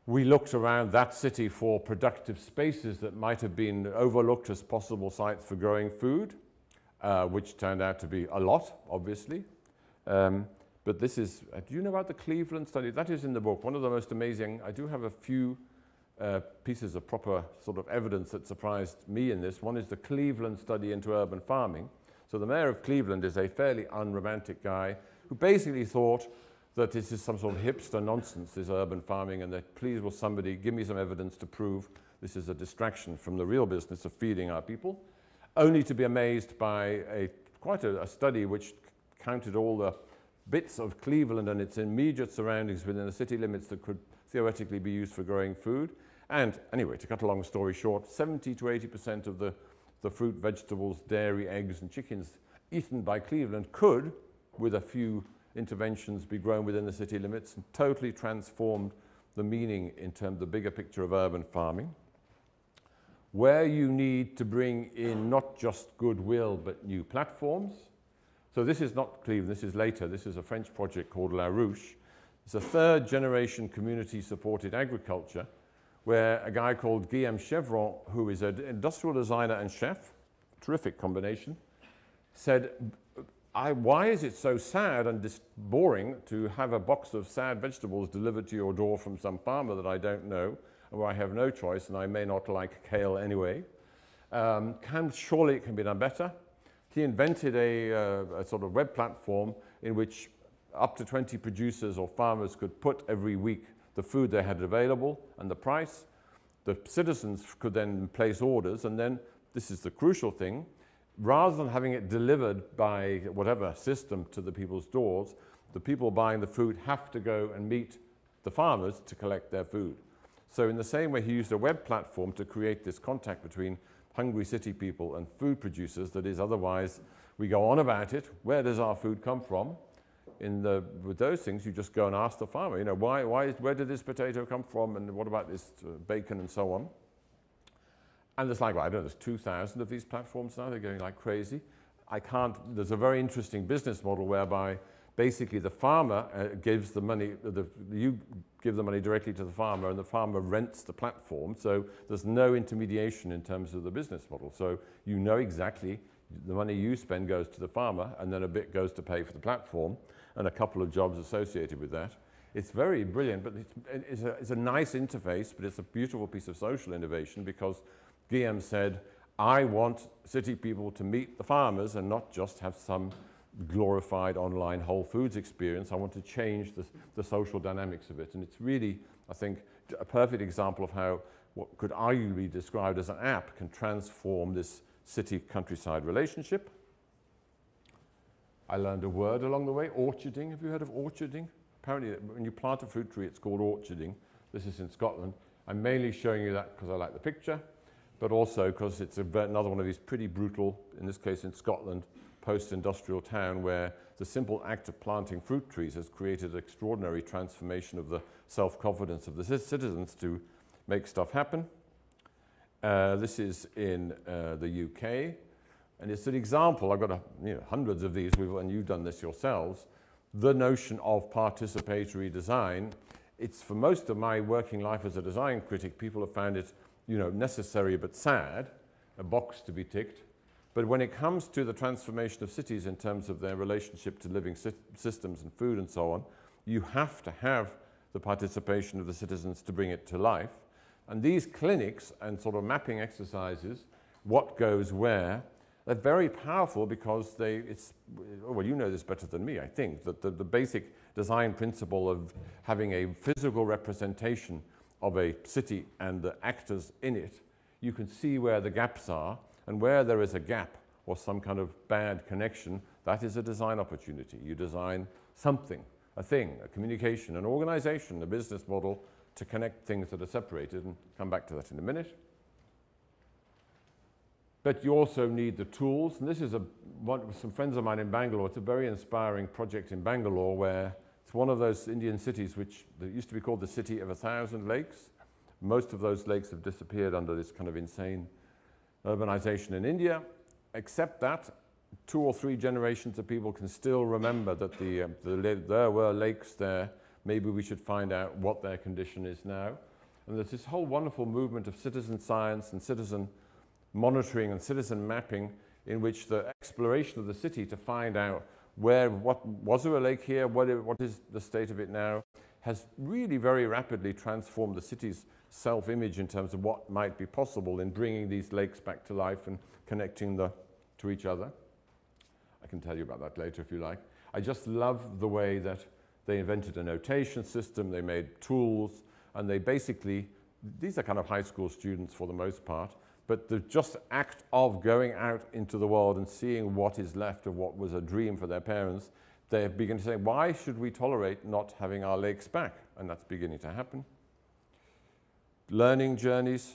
We looked around that city for productive spaces that might have been overlooked as possible sites for growing food, which turned out to be a lot, obviously. But this is, do you know about the Cleveland study? That is in the book, one of the most amazing. I do have a few pieces of proper sort of evidence that surprised me in this. One is the Cleveland study into urban farming. So the mayor of Cleveland is a fairly unromantic guy who basically thought that this is some sort of hipster nonsense, this urban farming, and that please will somebody give me some evidence to prove this is a distraction from the real business of feeding our people, only to be amazed by quite a study which counted all the bits of Cleveland and its immediate surroundings within the city limits that could theoretically be used for growing food. And anyway, to cut a long story short, 70 to 80% of the fruit, vegetables, dairy, eggs, and chickens eaten by Cleveland could, with a few interventions, be grown within the city limits, and totally transformed the meaning in terms of the bigger picture of urban farming, where you need to bring in not just goodwill, but new platforms. So this is not Cleveland, this is later. This is a French project called La Ruche. It's a third generation community supported agriculture where a guy called Guillaume Chevron, who is an industrial designer and chef, terrific combination, said, why is it so sad and boring to have a box of sad vegetables delivered to your door from some farmer that I don't know, and where I have no choice and I may not like kale anyway? Surely it can be done better. He invented a sort of web platform in which up to 20 producers or farmers could put every week the food they had available and the price. The citizens could then place orders, and then, this is the crucial thing, rather than having it delivered by whatever system to the people's doors, the people buying the food have to go and meet the farmers to collect their food. So in the same way, he used a web platform to create this contact between hungry city people and food producers that is otherwise, we go on about it, where does our food come from? With those things, you just go and ask the farmer, you know, where did this potato come from, and what about this bacon, and so on. And there's like, well, I don't know, there's 2,000 of these platforms now, they're going like crazy. There's a very interesting business model whereby basically the farmer gives the money, you give the money directly to the farmer, and the farmer rents the platform, so there's no intermediation in terms of the business model. So you know exactly the money you spend goes to the farmer, and then a bit goes to pay for the platform, and a couple of jobs associated with that. It's very brilliant, but it's a nice interface, but it's a beautiful piece of social innovation, because Guillaume said, I want city people to meet the farmers and not just have some glorified online Whole Foods experience. I want to change the social dynamics of it. And it's really, I think, a perfect example of how what could arguably be described as an app can transform this city-countryside relationship. I learned a word along the way, orcharding. Have you heard of orcharding? Apparently, when you plant a fruit tree, it's called orcharding. This is in Scotland. I'm mainly showing you that because I like the picture, but also because it's another one of these pretty brutal, in this case in Scotland, post-industrial town where the simple act of planting fruit trees has created an extraordinary transformation of the self-confidence of the citizens to make stuff happen. This is in the UK, and it's an example. I've got hundreds of these, and you've done this yourselves. The notion of participatory design. It's for most of my working life as a design critic, people have found it, necessary but sad, a box to be ticked. But when it comes to the transformation of cities in terms of their relationship to living systems and food and so on, you have to have the participation of the citizens to bring it to life. And these clinics and sort of mapping exercises, what goes where, they're very powerful because well, you know this better than me, I think, that the basic design principle of having a physical representation of a city and the actors in it, you can see where the gaps are. And where there is a gap or some kind of bad connection, that is a design opportunity. You design something, a thing, a communication, an organization, a business model to connect things that are separated, and come back to that in a minute. But you also need the tools, and this is some friends of mine in Bangalore. It's a very inspiring project in Bangalore where it's one of those Indian cities which used to be called the City of 1,000 Lakes. Most of those lakes have disappeared under this kind of insane urbanization in India, except that 2 or 3 generations of people can still remember that there were lakes there. Maybe we should find out what their condition is now. And there's this whole wonderful movement of citizen science and citizen monitoring and citizen mapping in which the exploration of the city to find out what was there a lake here, what is the state of it now, has really very rapidly transformed the city's self-image in terms of what might be possible in bringing these lakes back to life and connecting to each other. I can tell you about that later if you like. I just love the way that they invented a notation system, they made tools, and they basically, these are kind of high school students for the most part, but the just act of going out into the world and seeing what is left of what was a dream for their parents, they begin to say, why should we tolerate not having our lakes back? And that's beginning to happen. Learning journeys.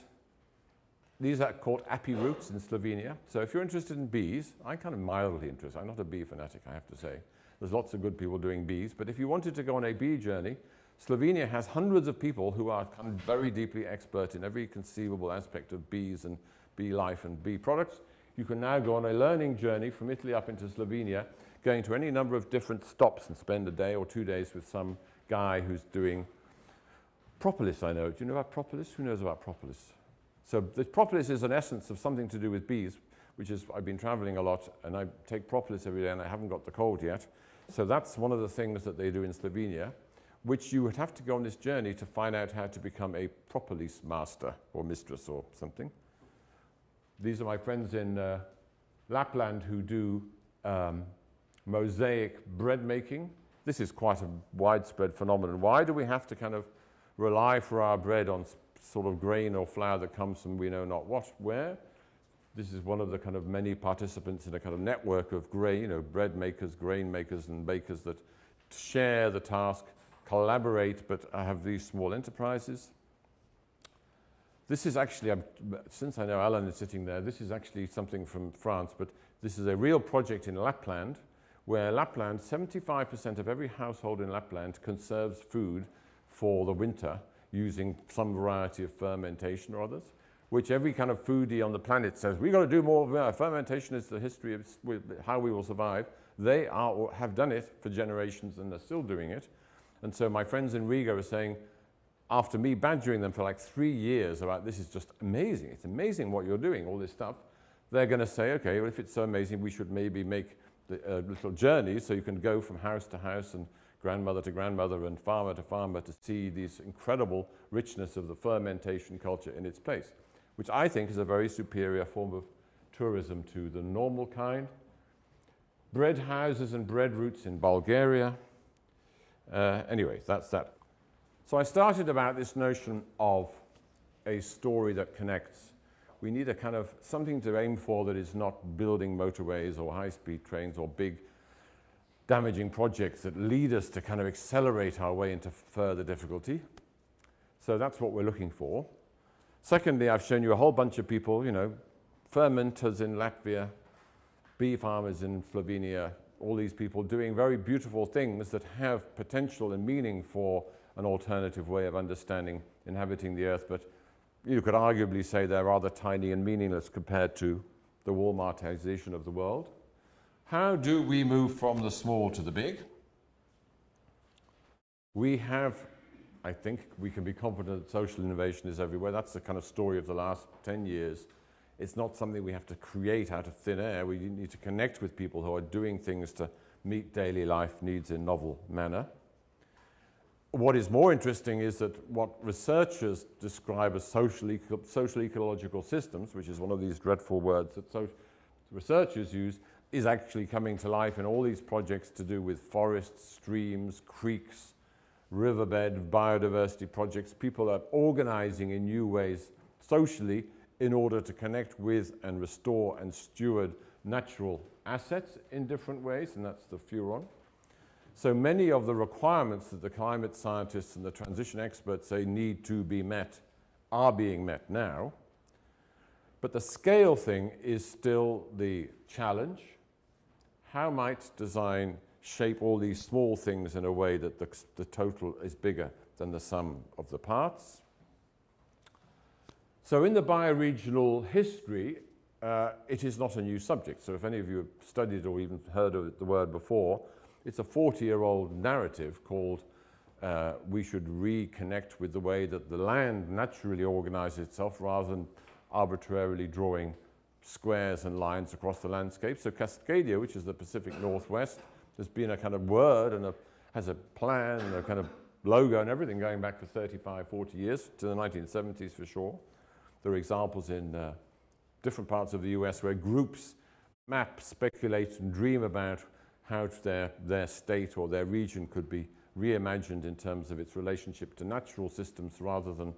These are called api routes in Slovenia. So if you're interested in bees, I'm kind of mildly interested. I'm not a bee fanatic, I have to say. There's lots of good people doing bees. But if you wanted to go on a bee journey, Slovenia has hundreds of people who are kind of very deeply expert in every conceivable aspect of bees and bee life and bee products. You can now go on a learning journey from Italy up into Slovenia, going to any number of different stops and spend a day or 2 days with some guy who's doing propolis, I know. Do you know about propolis? Who knows about propolis? So the propolis is an essence of something to do with bees, which is, I've been traveling a lot, and I take propolis every day, and I haven't got the cold yet. So that's one of the things that they do in Slovenia, which you would have to go on this journey to find out how to become a propolis master or mistress or something. These are my friends in Lapland who do mosaic bread making. This is quite a widespread phenomenon. Why do we have to kind of rely for our bread on sort of grain or flour that comes from we know not what, where? This is one of the kind of many participants in a kind of network of grain, bread makers, grain makers, and bakers that share the task, collaborate, but have these small enterprises. This is actually, since I know Alan is sitting there, this is actually something from France, but this is a real project in Lapland, where Lapland, 75% of every household in Lapland conserves food for the winter using some variety of fermentation or others, which every kind of foodie on the planet says, we've got to do more. Fermentation is the history of how we will survive. They are or have done it for generations and they're still doing it. And so my friends in Riga are saying, after me badgering them for like 3 years about this is just amazing, it's amazing what you're doing, all this stuff, they're going to say, okay, well, if it's so amazing, we should maybe make a little journey so you can go from house to house and grandmother to grandmother and farmer to farmer to see this incredible richness of the fermentation culture in its place, which I think is a very superior form of tourism to the normal kind. Bread houses and bread routes in Bulgaria. Anyway, that's that. So I started about this notion of a story that connects. We need a kind of something to aim for that is not building motorways or high-speed trains or big damaging projects that lead us to kind of accelerate our way into further difficulty. So that's what we're looking for. Secondly, I've shown you a whole bunch of people, you know, fermenters in Latvia, bee farmers in Slovenia, all these people doing very beautiful things that have potential and meaning for an alternative way of understanding inhabiting the earth, but you could arguably say they're rather tiny and meaningless compared to the Walmartization of the world. How do we move from the small to the big? We have, I think we can be confident that social innovation is everywhere. That's the kind of story of the last 10 years. It's not something we have to create out of thin air. We need to connect with people who are doing things to meet daily life needs in novel manner. What is more interesting is that what researchers describe as social ecological systems, which is one of these dreadful words that researchers use, is actually coming to life in all these projects to do with forests, streams, creeks, riverbed, biodiversity projects. People are organizing in new ways socially in order to connect with and restore and steward natural assets in different ways, and that's the Furon. So many of the requirements that the climate scientists and the transition experts say need to be met are being met now. But the scale thing is still the challenge. How might design shape all these small things in a way that the total is bigger than the sum of the parts? So in the bioregional history, it is not a new subject. So if any of you have studied or even heard of the word before, it's a 40-year-old narrative called we should reconnect with the way that the land naturally organizes itself rather than arbitrarily drawing squares and lines across the landscape. So Cascadia, which is the Pacific Northwest, has been a kind of word and has a plan and a kind of logo and everything going back for 35, 40 years, to the 1970s for sure. There are examples in different parts of the US where groups map, speculate, and dream about how their state or their region could be reimagined in terms of its relationship to natural systems rather than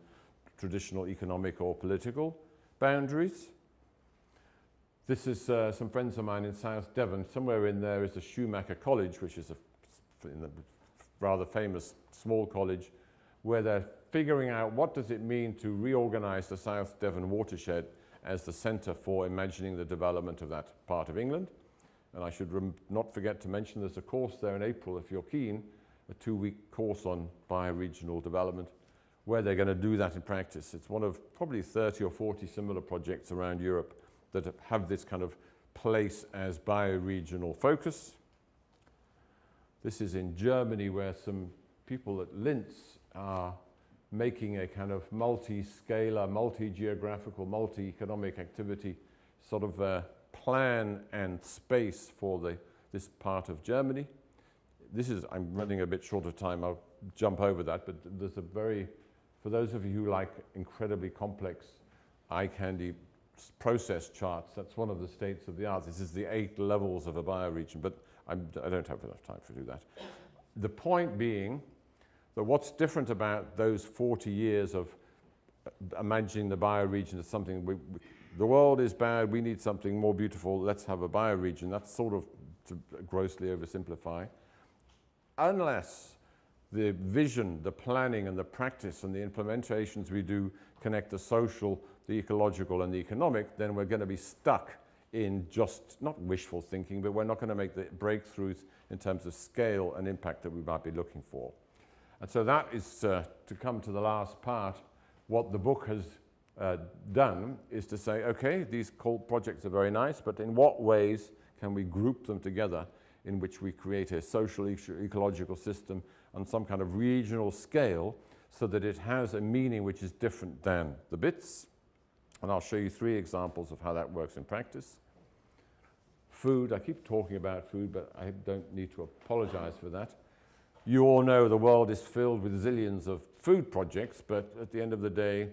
traditional economic or political boundaries. This is some friends of mine in South Devon. Somewhere in there is the Schumacher College, which is a rather famous small college, where they're figuring out what does it mean to reorganize the South Devon watershed as the center for imagining the development of that part of England. And I should not forget to mention there's a course there in April, if you're keen, a 2-week course on bioregional development, where they're going to do that in practice. It's one of probably 30 or 40 similar projects around Europe that have this kind of place as bioregional focus. This is in Germany, where some people at Linz are making a kind of multi-scalar, multi-geographical, multi-economic activity sort of plan and space for this part of Germany. This is, I'm running a bit short of time, I'll jump over that, but there's a very, for those of you who like incredibly complex eye candy process charts, that's one of the states of the art. This is the 8 levels of a bioregion, but I don't have enough time to do that. The point being that what's different about those 40 years of imagining the bioregion as something, the world is bad, we need something more beautiful, let's have a bioregion. That's sort of to grossly oversimplify. Unless the vision, the planning, and the practice, and the implementations we do connect the social, the ecological, and the economic, then we're going to be stuck in just, not wishful thinking, but we're not going to make the breakthroughs in terms of scale and impact that we might be looking for. And so that is, to come to the last part, what the book has done is to say, okay, these cold projects are very nice, but in what ways can we group them together in which we create a social ecological system on some kind of regional scale so that it has a meaning which is different than the bits? And I'll show you 3 examples of how that works in practice. Food, I keep talking about food, but I don't need to apologize for that. You all know the world is filled with zillions of food projects, but at the end of the day,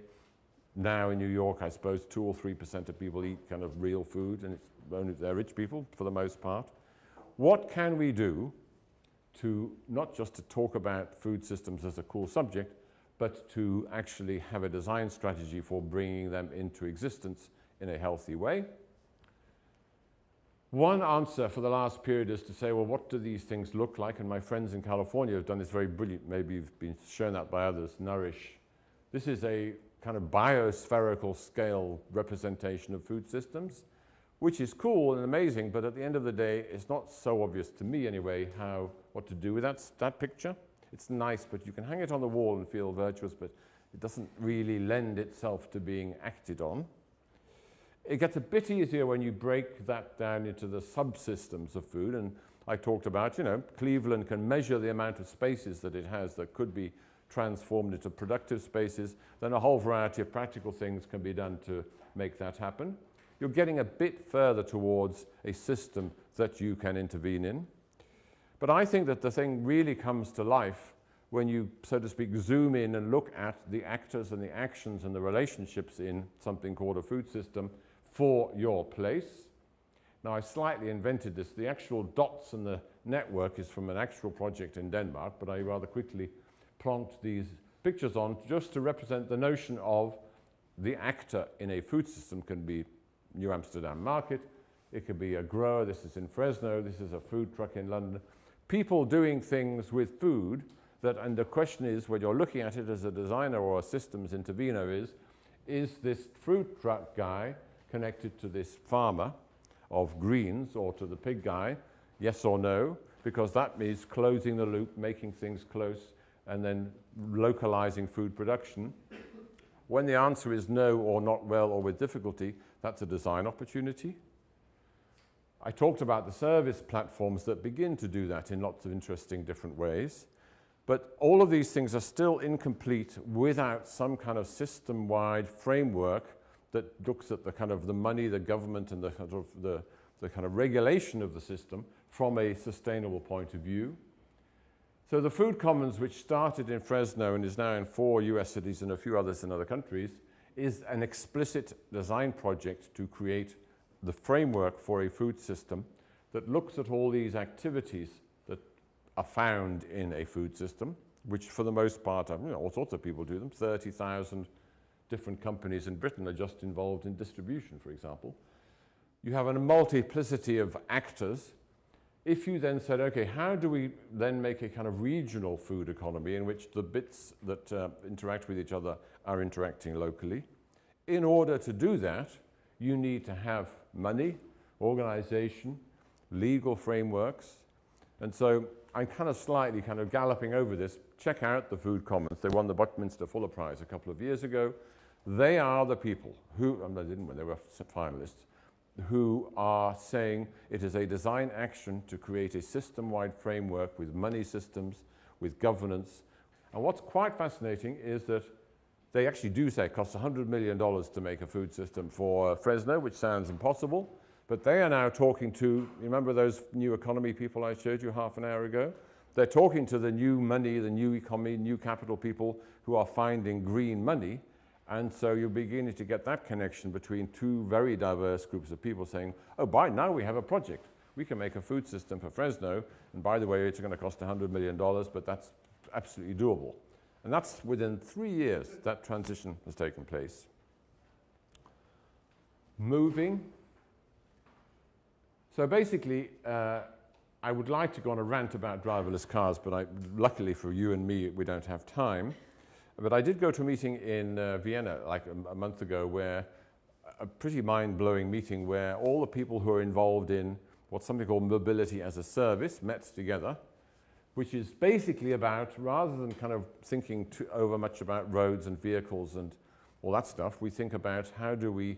now in New York, I suppose 2 or 3% of people eat kind of real food, and it's only they're rich people for the most part. What can we do to not just to talk about food systems as a cool subject, but to actually have a design strategy for bringing them into existence in a healthy way? One answer for the last period is to say, well, what do these things look like? And my friends in California have done this very brilliant, maybe you've been shown that by others, Nourish. This is a kind of biospherical scale representation of food systems, which is cool and amazing, but at the end of the day, it's not so obvious to me anyway how, what to do with that picture. It's nice, but you can hang it on the wall and feel virtuous, but it doesn't really lend itself to being acted on. It gets a bit easier when you break that down into the subsystems of food, and I talked about, you know, Cleveland can measure the amount of spaces that it has that could be transformed into productive spaces, then a whole variety of practical things can be done to make that happen. You're getting a bit further towards a system that you can intervene in. But I think that the thing really comes to life when you, so to speak, zoom in and look at the actors and the actions and the relationships in something called a food system for your place. Now, I slightly invented this. The actual dots and the network is from an actual project in Denmark, but I rather quickly plant these pictures on just to represent the notion of the actor in a food system. Can be New Amsterdam market, it could be a grower, this is in Fresno, this is a food truck in London. People doing things with food that, and the question is, when you're looking at it as a designer or a systems intervener, is this food truck guy connected to this farmer of greens or to the pig guy? Yes or no? Because that means closing the loop, making things close, and then localizing food production. When the answer is no or not well or with difficulty, that's a design opportunity. I talked about the service platforms that begin to do that in lots of interesting different ways. But all of these things are still incomplete without some kind of system-wide framework that looks at the kind of the money, the government, and the kind of regulation of the system from a sustainable point of view. So the Food Commons, which started in Fresno and is now in 4 US cities and a few others in other countries, is an explicit design project to create the framework for a food system that looks at all these activities that are found in a food system, which for the most part, you know, all sorts of people do them. 30,000 different companies in Britain are just involved in distribution, for example. You have a multiplicity of actors. If you then said, okay, how do we then make a kind of regional food economy in which the bits that interact with each other are interacting locally? In order to do that, you need to have money, organization, legal frameworks. And so I'm kind of slightly kind of galloping over this. Check out the Food Commons. They won the Buckminster Fuller Prize a couple of years ago. They are the people who, and they didn't win, they were finalists, who are saying it is a design action to create a system-wide framework with money systems, with governance. And what's quite fascinating is that they actually do say it costs $100 million to make a food system for Fresno, which sounds impossible, but they are now talking to, you remember those new economy people I showed you half an hour ago? They're talking to the new money, the new economy, new capital people who are finding green money. And so you're beginning to get that connection between two very diverse groups of people saying, oh, by now we have a project. We can make a food system for Fresno, and by the way, it's going to cost $100 million, but that's absolutely doable. And that's within 3 years that transition has taken place. Moving. So basically, I would like to go on a rant about driverless cars, but luckily for you and me, we don't have time. But I did go to a meeting in Vienna like a month ago, where a pretty mind-blowing meeting where all the people who are involved in what's something called mobility as a service met together, which is basically about, rather than kind of thinking over much about roads and vehicles and all that stuff, we think about how do we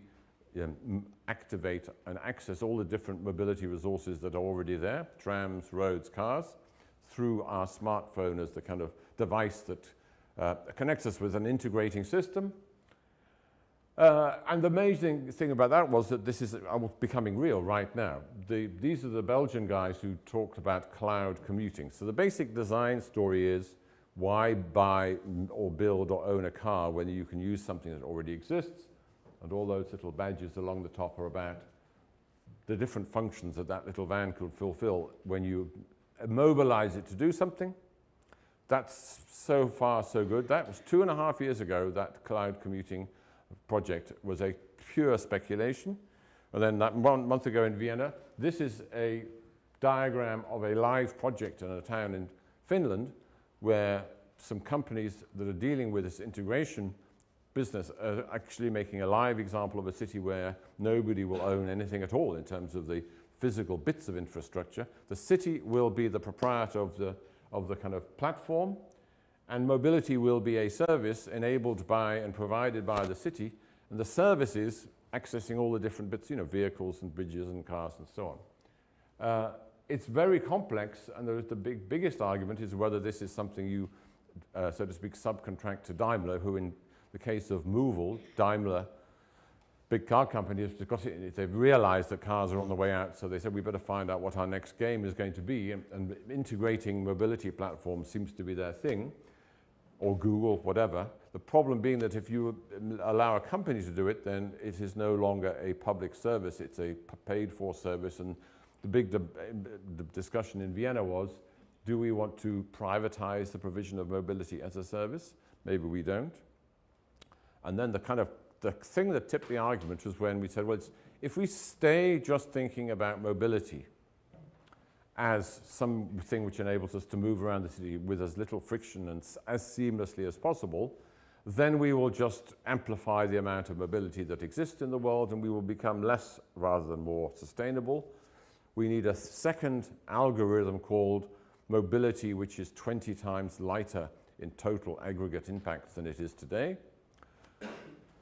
activate and access all the different mobility resources that are already there, trams, roads, cars, through our smartphone as the kind of device that connects us with an integrating system. And the amazing thing about that was that this is becoming real right now. These are the Belgian guys who talked about cloud commuting. So the basic design story is, why buy or build or own a car when you can use something that already exists? And all those little badges along the top are about the different functions that that little van could fulfill when you mobilize it to do something. That's so far so good. That was 2.5 years ago, that cloud commuting project was a pure speculation. And then that 1 month ago in Vienna, this is a diagram of a live project in a town in Finland where some companies that are dealing with this integration business, actually making a live example of a city where nobody will own anything at all in terms of the physical bits of infrastructure. The city will be the proprietor of the kind of platform, and mobility will be a service enabled by and provided by the city, and the service is accessing all the different bits, you know, vehicles and bridges and cars and so on. It's very complex, and the biggest argument is whether this is something you, so to speak, subcontract to Daimler, who in the case of Movil, Daimler, big car company, they've realized that cars are on the way out, so they said we better find out what our next game is going to be, and integrating mobility platforms seems to be their thing, or Google, whatever. The problem being that if you allow a company to do it, then it is no longer a public service, it's a paid-for service, and the big discussion in Vienna was, do we want to privatize the provision of mobility as a service? Maybe we don't. And then the kind of the thing that tipped the argument was when we said, well, if we stay just thinking about mobility as something which enables us to move around the city with as little friction and as seamlessly as possible, then we will just amplify the amount of mobility that exists in the world, and we will become less rather than more sustainable. We need a second algorithm called mobility, which is 20 times lighter in total aggregate impact than it is today,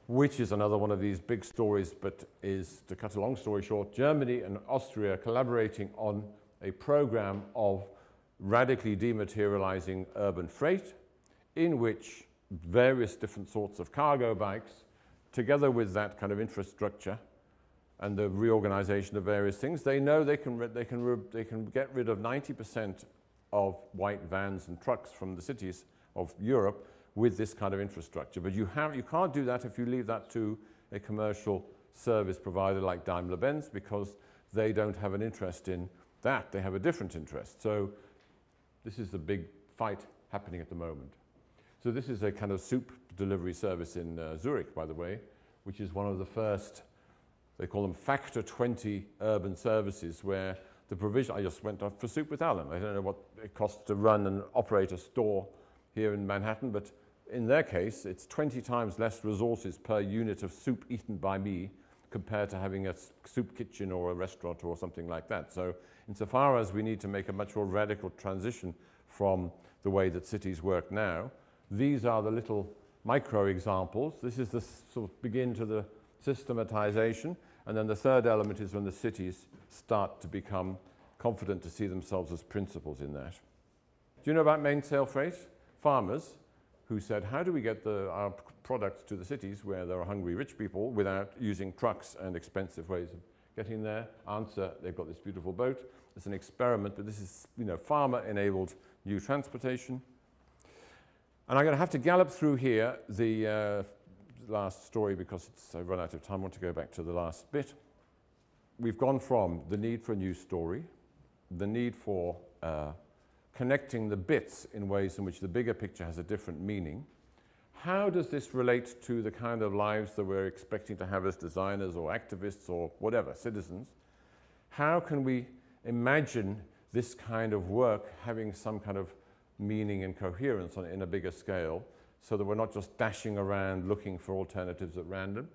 which is another one of these big stories, but is, to cut a long story short, Germany and Austria collaborating on a program of radically dematerializing urban freight, in which various different sorts of cargo bikes, together with that kind of infrastructure and the reorganization of various things, they know they can get rid of 90% of white vans and trucks from the cities of Europe with this kind of infrastructure. But you can't do that if you leave that to a commercial service provider like Daimler-Benz, because they don't have an interest in that. They have a different interest. So this is the big fight happening at the moment. So this is a kind of soup delivery service in Zurich, by the way, which is one of the first, they call them factor 20 urban services, where the provision, I just went off for soup with Alan. I don't know what it costs to run and operate a store here in Manhattan, but in their case, it's 20 times less resources per unit of soup eaten by me compared to having a soup kitchen or a restaurant or something like that. So insofar as we need to make a much more radical transition from the way that cities work now, these are the little micro examples. This is the sort of begin to the systematization. And then the third element is when the cities start to become confident to see themselves as principals in that. Do you know about mainsail freight? Farmers who said, how do we get our products to the cities where there are hungry rich people without using trucks and expensive ways of getting there? Answer, they've got this beautiful boat. It's an experiment, but this is, you know, farmer-enabled new transportation. And I'm going to have to gallop through here the last story, because I've run out of time. I want to go back to the last bit. We've gone from the need for a new story, the need for connecting the bits in ways in which the bigger picture has a different meaning. How does this relate to the kind of lives that we're expecting to have as designers or activists or whatever, citizens? How can we imagine this kind of work having some kind of meaning and coherence on, in a bigger scale, so that we're not just dashing around looking for alternatives at random?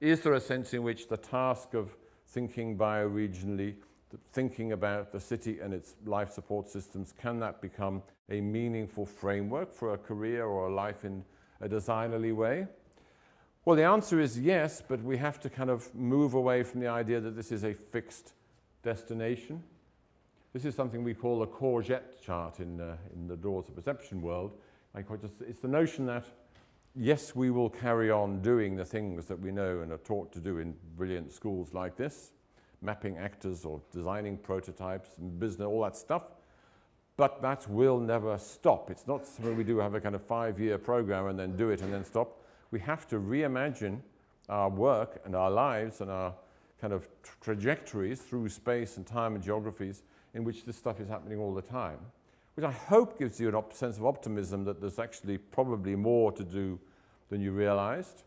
Is there a sense in which the task of thinking bioregionally, thinking about the city and its life support systems, can that become a meaningful framework for a career or a life in a designerly way? Well, the answer is yes, but we have to kind of move away from the idea that this is a fixed destination. This is something we call a courgette chart in the Doors of Perception world. It's the notion that, yes, we will carry on doing the things that we know and are taught to do in brilliant schools like this, mapping actors or designing prototypes and business, all that stuff, but that will never stop. It's not something we do have a kind of 5-year program and then do it and then stop. We have to reimagine our work and our lives and our kind of trajectories through space and time and geographies in which this stuff is happening all the time, which I hope gives you a sense of optimism that there's actually probably more to do than you realized.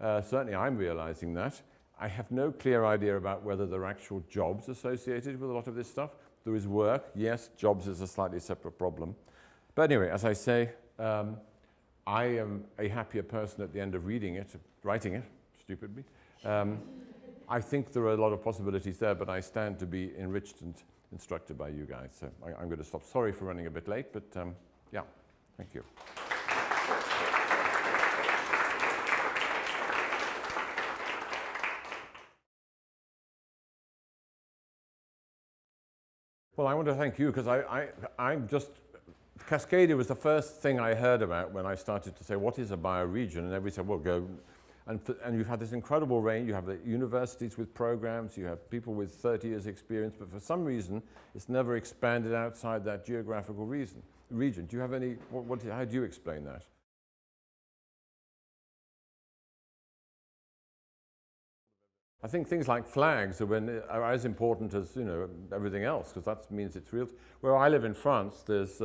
Certainly I'm realizing that. I have no clear idea about whether there are actual jobs associated with a lot of this stuff. There is work, yes, jobs is a slightly separate problem. But anyway, as I say, I am a happier person at the end of writing it, stupidly. I think there are a lot of possibilities there, but I stand to be enriched and instructed by you guys. So I'm going to stop. Sorry for running a bit late, but yeah, thank you. Well, I want to thank you because I'm just... Cascadia was the first thing I heard about when I started to say, what is a bioregion? And everybody said, well, go. And you've had this incredible range. You have the universities with programs. You have people with 30 years experience. But for some reason, it's never expanded outside that geographical region. Do you have any, how do you explain that? I think things like flags are as important as, you know, everything else, because that means it's real. Where I live in France, there's...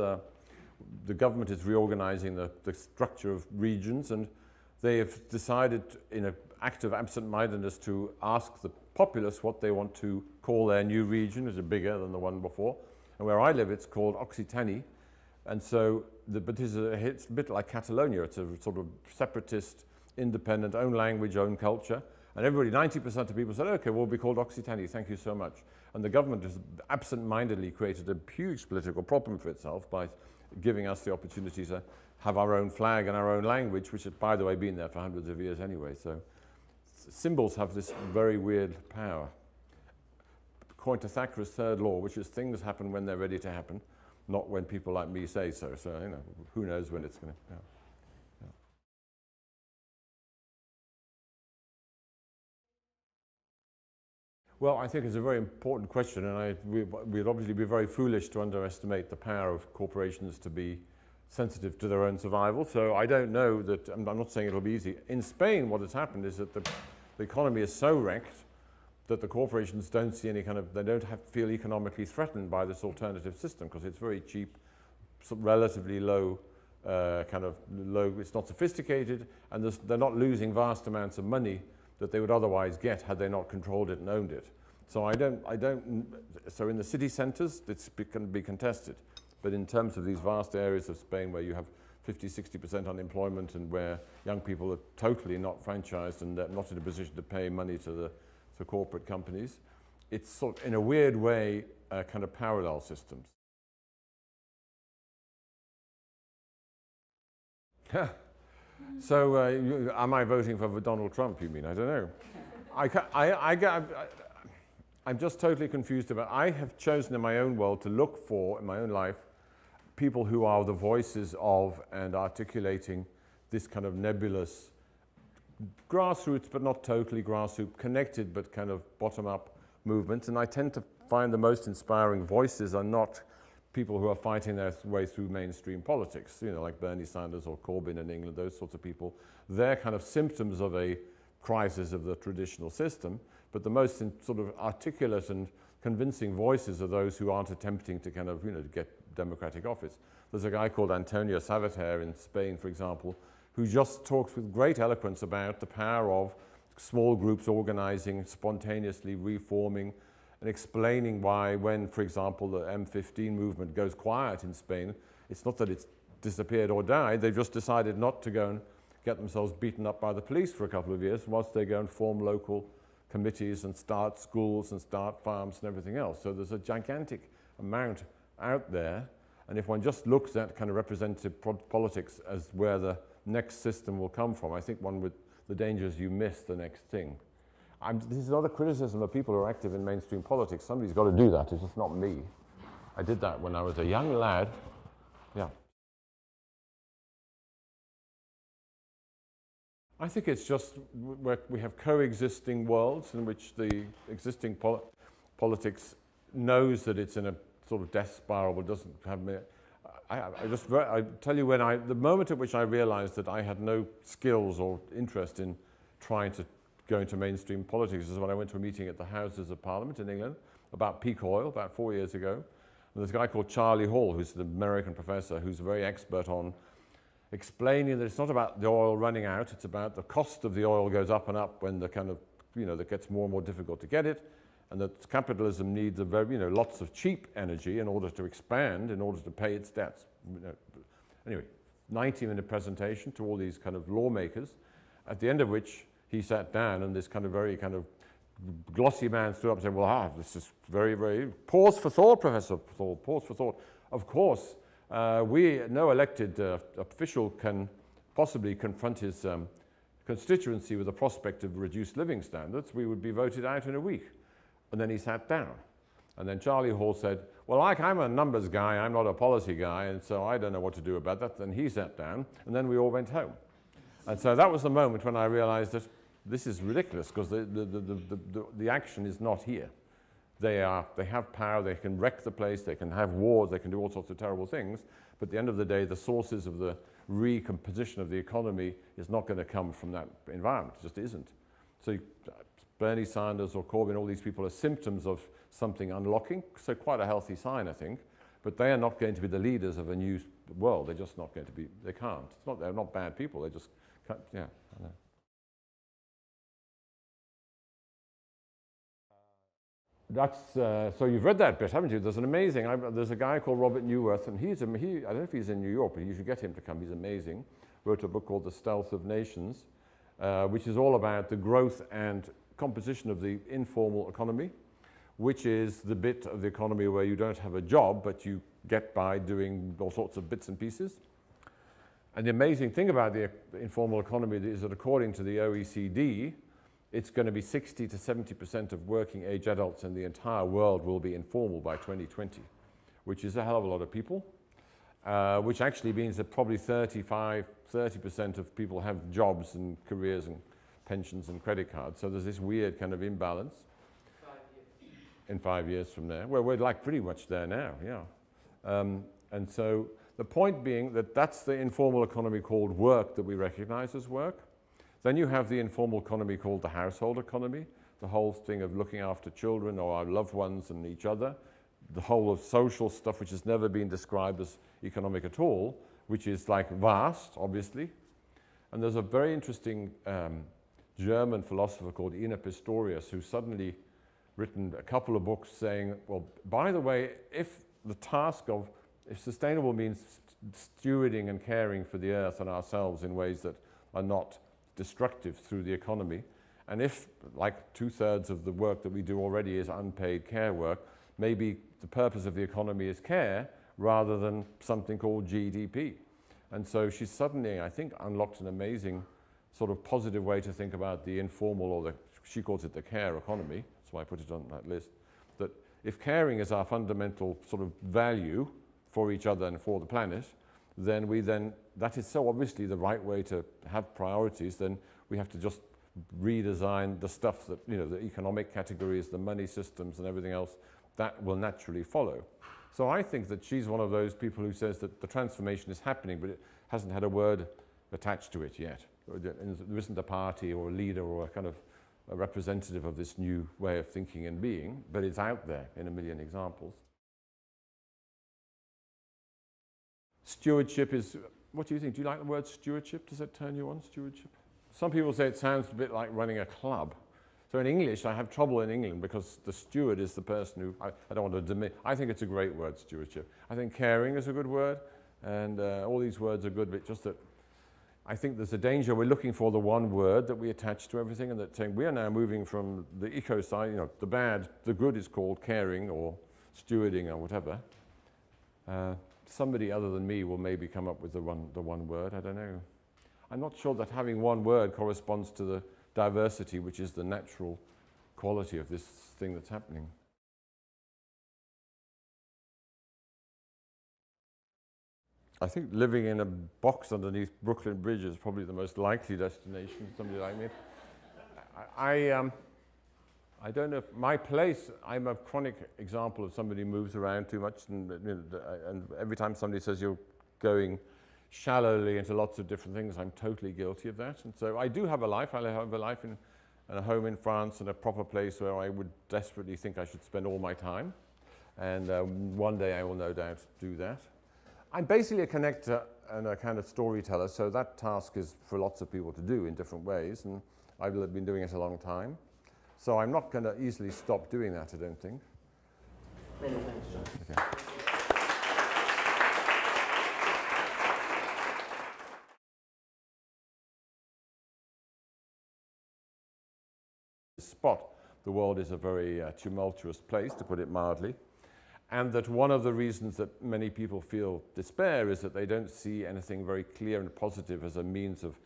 the government is reorganizing the structure of regions, and they have decided in an act of absent-mindedness to ask the populace what they want to call their new region. It's bigger than the one before. And where I live, it's called Occitanie. And so, it's a bit like Catalonia. It's a sort of separatist, independent, own language, own culture. And everybody, 90% of people said, okay, we'll be called Occitanie, thank you so much. And the government has absent-mindedly created a huge political problem for itself by giving us the opportunity to have our own flag and our own language, which had, by the way, been there for hundreds of years anyway. So symbols have this very weird power. According to Thackara's third law, which is things happen when they're ready to happen, not when people like me say so. So, you know, who knows when it's going to... Yeah. Yeah. Well, I think it's a very important question, and we'd obviously be very foolish to underestimate the power of corporations to be sensitive to their own survival. So I don't know that, I'm not saying it'll be easy. In Spain, what has happened is that the economy is so wrecked that the corporations don't see any kind of, they don't feel economically threatened by this alternative system, because it's very cheap, relatively low, it's not sophisticated, and they're not losing vast amounts of money that they would otherwise get had they not controlled it and owned it. So so in the city centers, it's can be contested. But in terms of these vast areas of Spain where you have 50, 60% unemployment and where young people are totally not franchised and they're not in a position to pay money to corporate companies, it's sort of, in a weird way, kind of parallel systems. So, am I voting for Donald Trump, you mean? I don't know. I'm just totally confused about... I have chosen in my own world to look for, in my own life, people who are the voices of and articulating this kind of nebulous, grassroots but not totally grassroots, connected but kind of bottom-up movements. And I tend to find the most inspiring voices are not people who are fighting their way through mainstream politics, you know, like Bernie Sanders or Corbyn in England, those sorts of people. They're kind of symptoms of a crisis of the traditional system, but the most sort of articulate and convincing voices are those who aren't attempting to kind of, you know, get democratic office. There's a guy called Antonio Savater in Spain, for example, who just talks with great eloquence about the power of small groups organizing, spontaneously reforming, and explaining why when, for example, the M15 movement goes quiet in Spain, it's not that it's disappeared or died, they've just decided not to go and get themselves beaten up by the police for a couple of years whilst they go and form local committees and start schools and start farms and everything else. So there's a gigantic amount out there, and if one just looks at kind of representative politics as where the next system will come from, I think one would, the danger is you miss the next thing. This is not a criticism of people who are active in mainstream politics. Somebody's got to do that. It's just not me. I did that when I was a young lad. Yeah. I think it's just we have coexisting worlds in which the existing politics knows that it's in a sort of death spiral, but doesn't have... I tell you, the moment at which I realized that I had no skills or interest in trying to going to mainstream politics is when I went to a meeting at the Houses of Parliament in England about peak oil about 4 years ago. And there's a guy called Charlie Hall, who's an American professor, who's very expert on explaining that it's not about the oil running out, it's about the cost of the oil goes up and up when the kind of, you know, that gets more and more difficult to get it, and that capitalism needs a very, you know, lots of cheap energy in order to expand, in order to pay its debts. You know. Anyway, 90-minute presentation to all these kind of lawmakers, at the end of which he sat down and this kind of very kind of glossy man stood up and said, well, this is very, very, pause for thought, Professor Thorpe, pause for thought. Of course, no elected official can possibly confront his constituency with the prospect of reduced living standards. We would be voted out in a week. And then he sat down. And then Charlie Hall said, well, I'm a numbers guy, I'm not a policy guy, and so I don't know what to do about that. And he sat down, and then we all went home. And so that was the moment when I realized that this is ridiculous, because the action is not here. They have power, they can wreck the place, they can have wars, they can do all sorts of terrible things, but at the end of the day, the sources of the recomposition of the economy is not going to come from that environment, it just isn't. So Bernie Sanders or Corbyn, all these people are symptoms of something unlocking, so quite a healthy sign, I think, but they are not going to be the leaders of a new world. They're just not going to be, they can't. It's not, they're not bad people, they just can't, yeah, I know. That's, so you've read that bit, haven't you? There's an amazing, there's a guy called Robert Neuwirth, and he's, I don't know if he's in New York, but you should get him to come, he's amazing. Wrote a book called The Stealth of Nations, which is all about the growth and composition of the informal economy, which is the bit of the economy where you don't have a job, but you get by doing all sorts of bits and pieces. And the amazing thing about the informal economy is that according to the OECD, it's going to be 60 to 70% of working age adults in the entire world will be informal by 2020, which is a hell of a lot of people, which actually means that probably 30% of people have jobs and careers and pensions and credit cards. So there's this weird kind of imbalance. 5 years. In 5 years from there. Well, we're like pretty much there now, yeah. And so the point being that that's the informal economy called work that we recognize as work. Then you have the informal economy called the household economy, the whole thing of looking after children or our loved ones and each other, the whole of social stuff which has never been described as economic at all, which is like vast, obviously. And there's a very interesting German philosopher called Ina Pistorius who suddenly written a couple of books saying, well, by the way, if the task of, if sustainable means stewarding and caring for the earth and ourselves in ways that are not destructive through the economy, and if like 2/3 of the work that we do already is unpaid care work, maybe the purpose of the economy is care rather than something called GDP. And so she suddenly, I think, unlocked an amazing sort of positive way to think about the informal, or she calls it the care economy, so I put it on that list, that if caring is our fundamental sort of value for each other and for the planet, then we then, that is so obviously the right way to have priorities, then we have to just redesign the stuff that, you know, the economic categories, the money systems and everything else, that will naturally follow. So I think that she's one of those people who says that the transformation is happening, but it hasn't had a word attached to it yet. There isn't a party or a leader or a kind of a representative of this new way of thinking and being, but it's out there in a million examples. Stewardship is, what do you think? Do you like the word stewardship? Does that turn you on, stewardship? Some people say it sounds a bit like running a club. So in English, I have trouble in England because the steward is the person who, I don't want to diminish. I think it's a great word, stewardship. I think caring is a good word, and all these words are good, but just that I think there's a danger we're looking for the one word that we attach to everything, and that saying we are now moving from the eco side, you know, the bad, the good is called caring or stewarding or whatever. Somebody other than me will maybe come up with the one word, I don't know. I'm not sure that having one word corresponds to the diversity, which is the natural quality of this thing that's happening. I think living in a box underneath Brooklyn Bridge is probably the most likely destination for somebody like me. I don't know if my place, I'm a chronic example of somebody who moves around too much, and every time somebody says you're going shallowly into lots of different things, I'm totally guilty of that. And so I do have a life. I have a life in a home in France, in a proper place where I would desperately think I should spend all my time. And one day I will no doubt do that. I'm basically a connector and a kind of storyteller, so that task is for lots of people to do in different ways, and I've been doing it a long time. So I'm not going to easily stop doing that, I don't think. Many thanks, John. Okay. spot. The world is a very tumultuous place, to put it mildly, and that one of the reasons that many people feel despair is that they don't see anything very clear and positive as a means of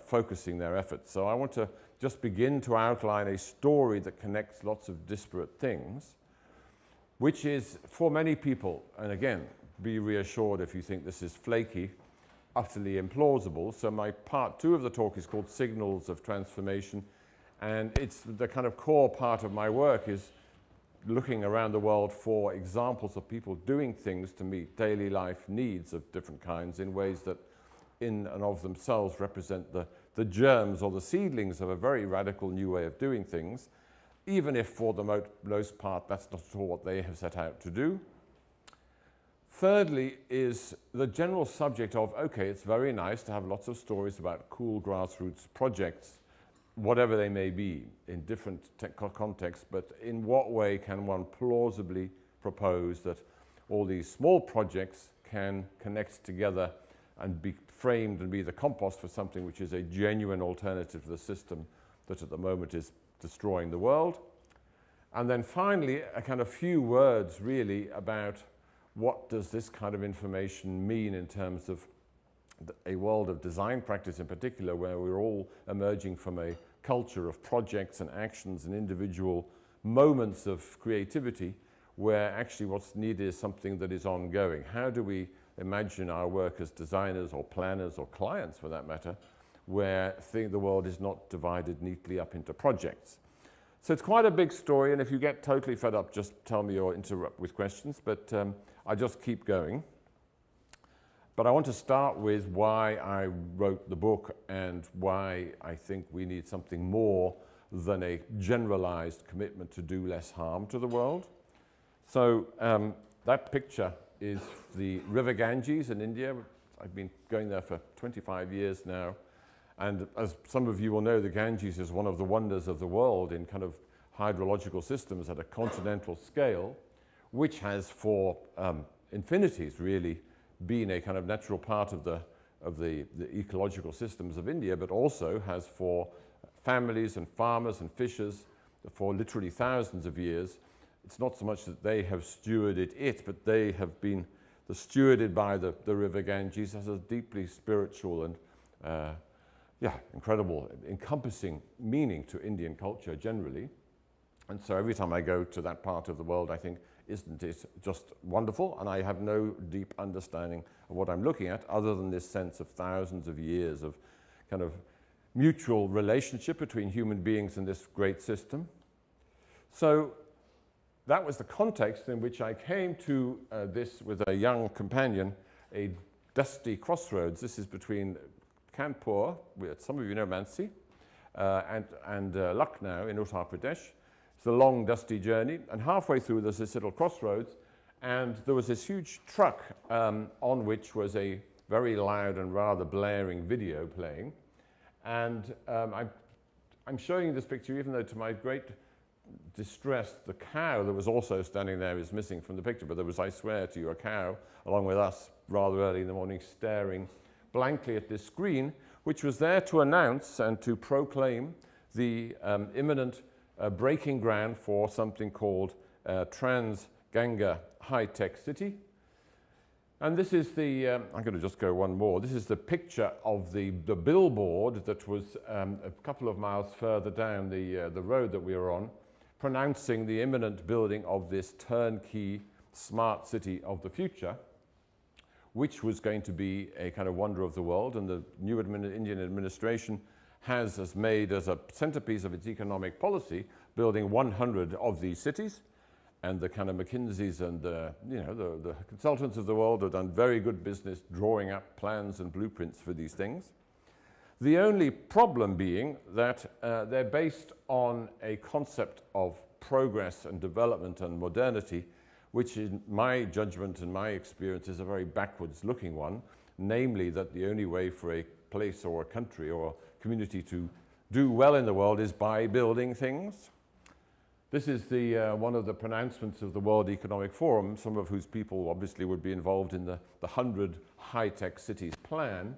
focusing their efforts. So I want to just begin to outline a story that connects lots of disparate things, which is, for many people, and again, be reassured if you think this is flaky, utterly implausible. So my part two of the talk is called Signals of Transformation, and it's the kind of core part of my work is looking around the world for examples of people doing things to meet daily life needs of different kinds in ways that in and of themselves represent the germs or the seedlings of a very radical new way of doing things, even if for the most part that's not at all what they have set out to do. Thirdly is the general subject of, okay, it's very nice to have lots of stories about cool grassroots projects, whatever they may be, in different contexts, but in what way can one plausibly propose that all these small projects can connect together and be framed and be the compost for something which is a genuine alternative to the system that at the moment is destroying the world? And then finally, a kind of few words really about what does this kind of information mean in terms of a world of design practice in particular, where we're all emerging from a culture of projects and actions and individual moments of creativity, where actually what's needed is something that is ongoing. How do we imagine our work as designers or planners or clients, for that matter, where the world is not divided neatly up into projects? So it's quite a big story, and if you get totally fed up, just tell me or interrupt with questions, but I just keep going. But I want to start with why I wrote the book and why I think we need something more than a generalized commitment to do less harm to the world. So that picture is the River Ganges in India. I've been going there for 25 years now. And as some of you will know, the Ganges is one of the wonders of the world in kind of hydrological systems at a continental scale, which has for infinities really been a kind of natural part of the ecological systems of India, but also has for families and farmers and fishers for literally thousands of years. It's not so much that they have stewarded it, but they have been stewarded by the River Ganges as a deeply spiritual and incredible, encompassing meaning to Indian culture generally. And so every time I go to that part of the world, I think, isn't it just wonderful? And I have no deep understanding of what I'm looking at other than this sense of thousands of years of kind of mutual relationship between human beings and this great system. So that was the context in which I came to this with a young companion, a dusty crossroads. This is between Kanpur, where some of you know Mansi, and Lucknow in Uttar Pradesh. It's a long, dusty journey, and halfway through there's this little crossroads, and there was this huge truck on which was a very loud and rather blaring video playing. And I'm showing you this picture even though, to my great distress, the cow that was also standing there is missing from the picture, but there was, I swear to you, a cow along with us rather early in the morning staring blankly at this screen, which was there to announce and to proclaim the imminent breaking ground for something called Trans Ganga High Tech City. And this is the, I'm going to just go one more, this is the picture of the billboard that was a couple of miles further down the road that we were on, pronouncing the imminent building of this turnkey smart city of the future, which was going to be a kind of wonder of the world. And the new Indian administration has made as a centerpiece of its economic policy building 100 of these cities, and the kind of McKinseys and the consultants of the world have done very good business drawing up plans and blueprints for these things. The only problem being that they're based on a concept of progress and development and modernity, which in my judgment and my experience is a very backwards looking one, namely that the only way for a place or a country or community to do well in the world is by building things. This is the one of the pronouncements of the World Economic Forum, some of whose people obviously would be involved in the 100 high-tech cities plan.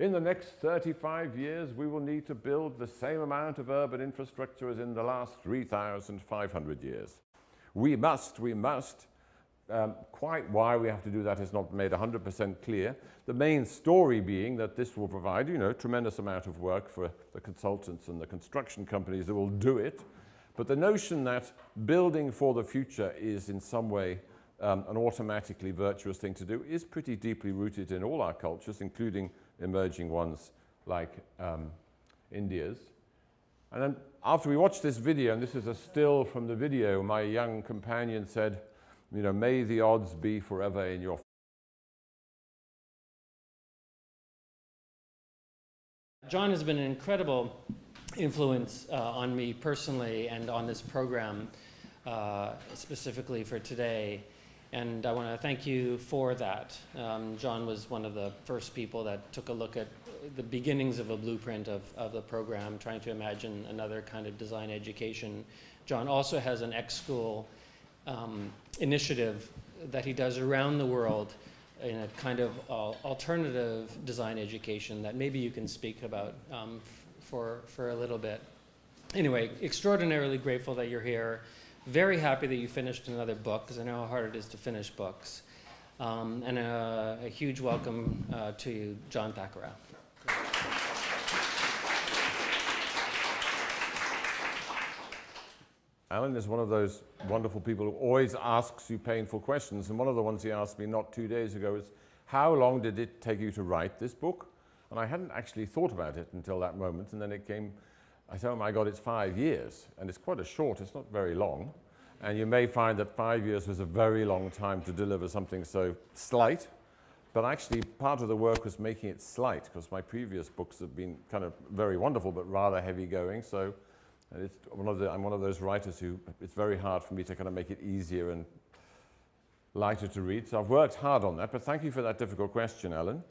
In the next 35 years, we will need to build the same amount of urban infrastructure as in the last 3,500 years. We must. Quite why we have to do that is not made 100% clear. The main story being that this will provide, you know, tremendous amount of work for the consultants and the construction companies that will do it. But the notion that building for the future is in some way an automatically virtuous thing to do is pretty deeply rooted in all our cultures, including emerging ones like India's. And then after we watched this video, and this is a still from the video, my young companion said, you know, may the odds be forever in your favor. John has been an incredible influence on me personally and on this program specifically for today. And I want to thank you for that. John was one of the first people that took a look at the beginnings of a blueprint of the program, trying to imagine another kind of design education. John also has an ex-school initiative that he does around the world in a kind of alternative design education that maybe you can speak about for a little bit. Anyway, extraordinarily grateful that you're here. Very happy that you finished another book, because I know how hard it is to finish books. And a huge welcome to you, John Thackara. Alan is one of those wonderful people who always asks you painful questions, and one of the ones he asked me not 2 days ago is, how long did it take you to write this book? And I hadn't actually thought about it until that moment, and then it came, I said, oh my God, it's 5 years, and it's quite a short, it's not very long, and you may find that 5 years was a very long time to deliver something so slight, but actually part of the work was making it slight, because my previous books have been kind of very wonderful, but rather heavy going, so and it's I'm one of those writers who, it's very hard for me to kind of make it easier and lighter to read. So I've worked hard on that, but thank you for that difficult question, Alan.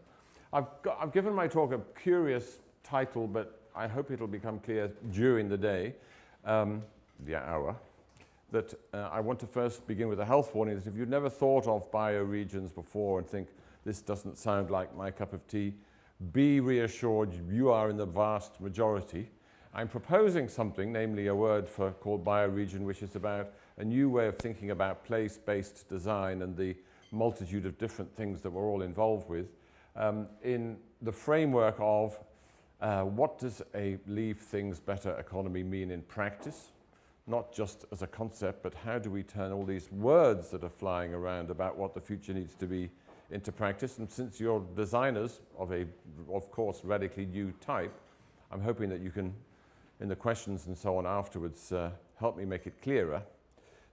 I've given my talk a curious title, but I hope it'll become clear during the day, the hour, that I want to first begin with a health warning that if you've never thought of bioregions before and think this doesn't sound like my cup of tea, be reassured you are in the vast majority. I'm proposing something, namely a word called bioregion, which is about a new way of thinking about place-based design and the multitude of different things that we're all involved with in the framework of what does a leave things better economy mean in practice, not just as a concept, but how do we turn all these words that are flying around about what the future needs to be into practice? And since you're designers of a, of course, radically new type, I'm hoping that you can, in the questions and so on afterwards, help me make it clearer.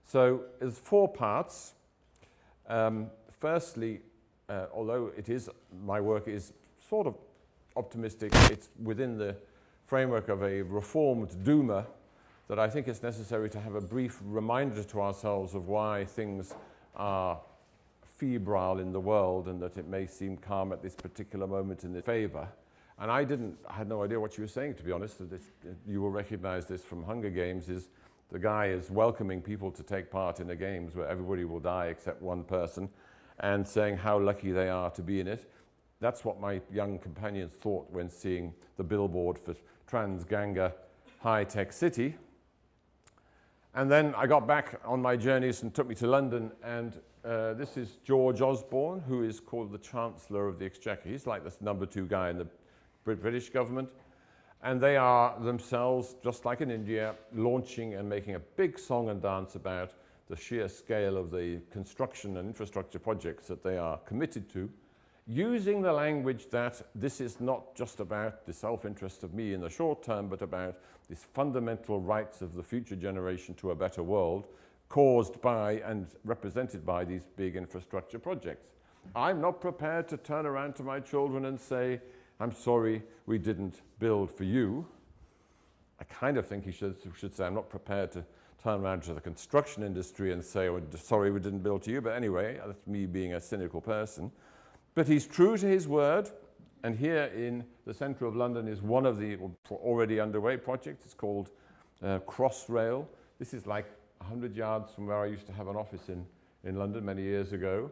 So there's four parts. Firstly, although it is, my work is sort of optimistic, it's within the framework of a reformed Duma that I think it's necessary to have a brief reminder to ourselves of why things are febrile in the world and that it may seem calm at this particular moment in the favor. And I had no idea what you were saying, to be honest. You will recognize this from Hunger Games, is the guy is welcoming people to take part in the games where everybody will die except one person and saying how lucky they are to be in it. That's what my young companions thought when seeing the billboard for Trans Ganga High Tech City. And then I got back on my journeys and took me to London, and this is George Osborne, who is called the Chancellor of the Exchequer. He's like the #2 guy in the British government, and they are themselves, just like in India, launching and making a big song and dance about the sheer scale of the construction and infrastructure projects that they are committed to, using the language that this is not just about the self-interest of me in the short term, but about these fundamental rights of the future generation to a better world caused by and represented by these big infrastructure projects. I'm not prepared to turn around to my children and say, I'm sorry we didn't build for you. I kind of think he should say, I'm not prepared to turn around to the construction industry and say, oh, sorry we didn't build to you, but anyway, that's me being a cynical person. But he's true to his word, and here in the centre of London is one of the already underway projects. It's called Crossrail. This is like 100 yards from where I used to have an office in London many years ago.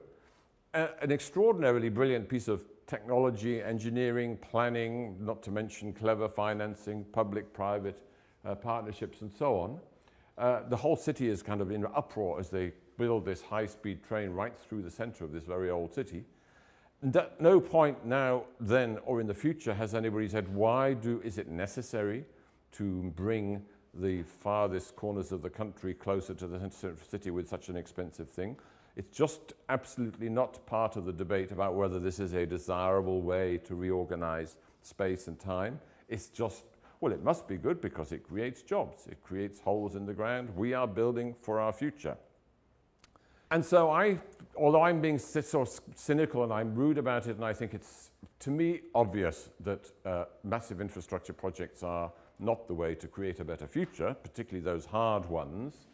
an extraordinarily brilliant piece of technology, engineering, planning, not to mention clever financing, public-private partnerships and so on. The whole city is kind of in uproar as they build this high-speed train right through the center of this very old city. And at no point now, then, or in the future has anybody said, why is it necessary to bring the farthest corners of the country closer to the center of the city with such an expensive thing? It's just absolutely not part of the debate about whether this is a desirable way to reorganize space and time. It's just, well, it must be good because it creates jobs. It creates holes in the ground. We are building for our future. And so I, although I'm being sort of cynical and I'm rude about it, and I think it's, to me, obvious that massive infrastructure projects are not the way to create a better future, particularly those hard ones,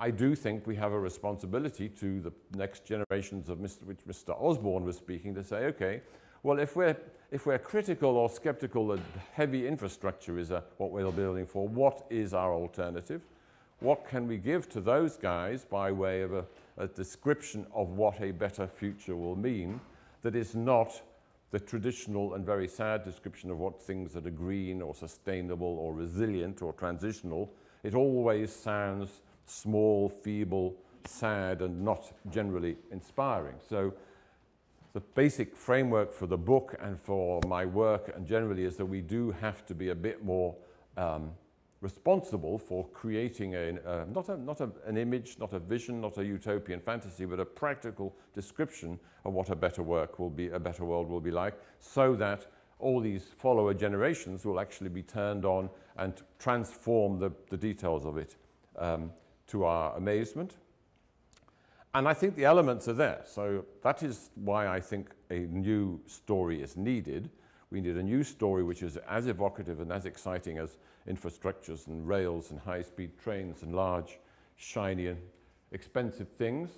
I do think we have a responsibility to the next generations of which Mr. Osborne was speaking, to say, okay, well, if we're critical or skeptical that heavy infrastructure is what we're building for, what is our alternative? What can we give to those guys by way of a description of what a better future will mean that is not the traditional and very sad description of what things that are green or sustainable or resilient or transitional? It always sounds small, feeble, sad, and not generally inspiring. So the basic framework for the book and for my work and generally is that we do have to be a bit more responsible for creating not an image, not a vision, not a utopian fantasy, but a practical description of what a better world will be like, so that all these follower generations will actually be turned on and transform the details of it to our amazement. And I think the elements are there. So that is why I think a new story is needed. We need a new story which is as evocative and as exciting as infrastructures and rails and high-speed trains and large, shiny and expensive things.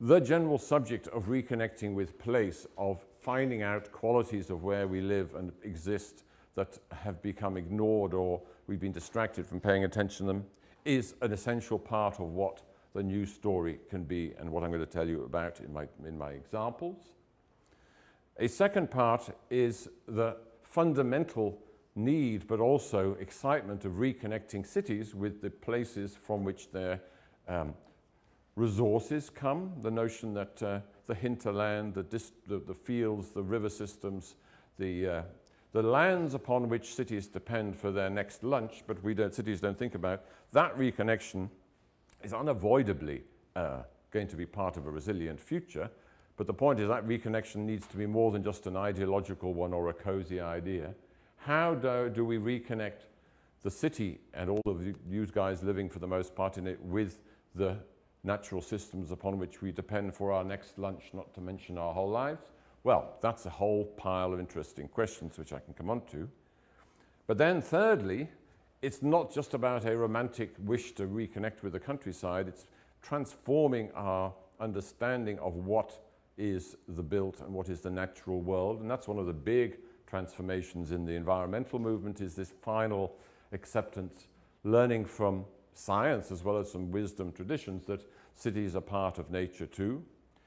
The general subject of reconnecting with place, of finding out qualities of where we live and exist that have become ignored or we've been distracted from paying attention to them, is an essential part of what the new story can be and what I'm going to tell you about in my examples. A second part is the fundamental need, but also excitement of reconnecting cities with the places from which their resources come. The notion that the hinterland, the fields, the river systems, the lands upon which cities depend for their next lunch, but cities don't think about, that reconnection is unavoidably going to be part of a resilient future. But the point is that reconnection needs to be more than just an ideological one or a cozy idea. How do we reconnect the city and all of you guys living for the most part in it with the natural systems upon which we depend for our next lunch, not to mention our whole lives? Well, that's a whole pile of interesting questions which I can come on to. But then thirdly, it's not just about a romantic wish to reconnect with the countryside. It's transforming our understanding of what is the built and what is the natural world. And that's one of the big transformations in the environmental movement, is this final acceptance, learning from science as well as some wisdom traditions, that cities are part of nature too.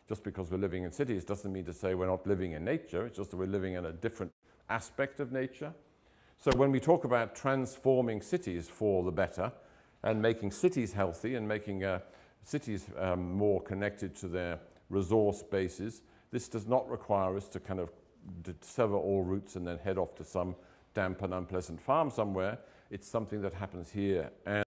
Just because we're living in cities doesn't mean to say we're not living in nature. It's just that we're living in a different aspect of nature. So when we talk about transforming cities for the better and making cities healthy and making cities more connected to their resource bases, this does not require us to kind of sever all routes and then head off to some damp and unpleasant farm somewhere. It's something that happens here and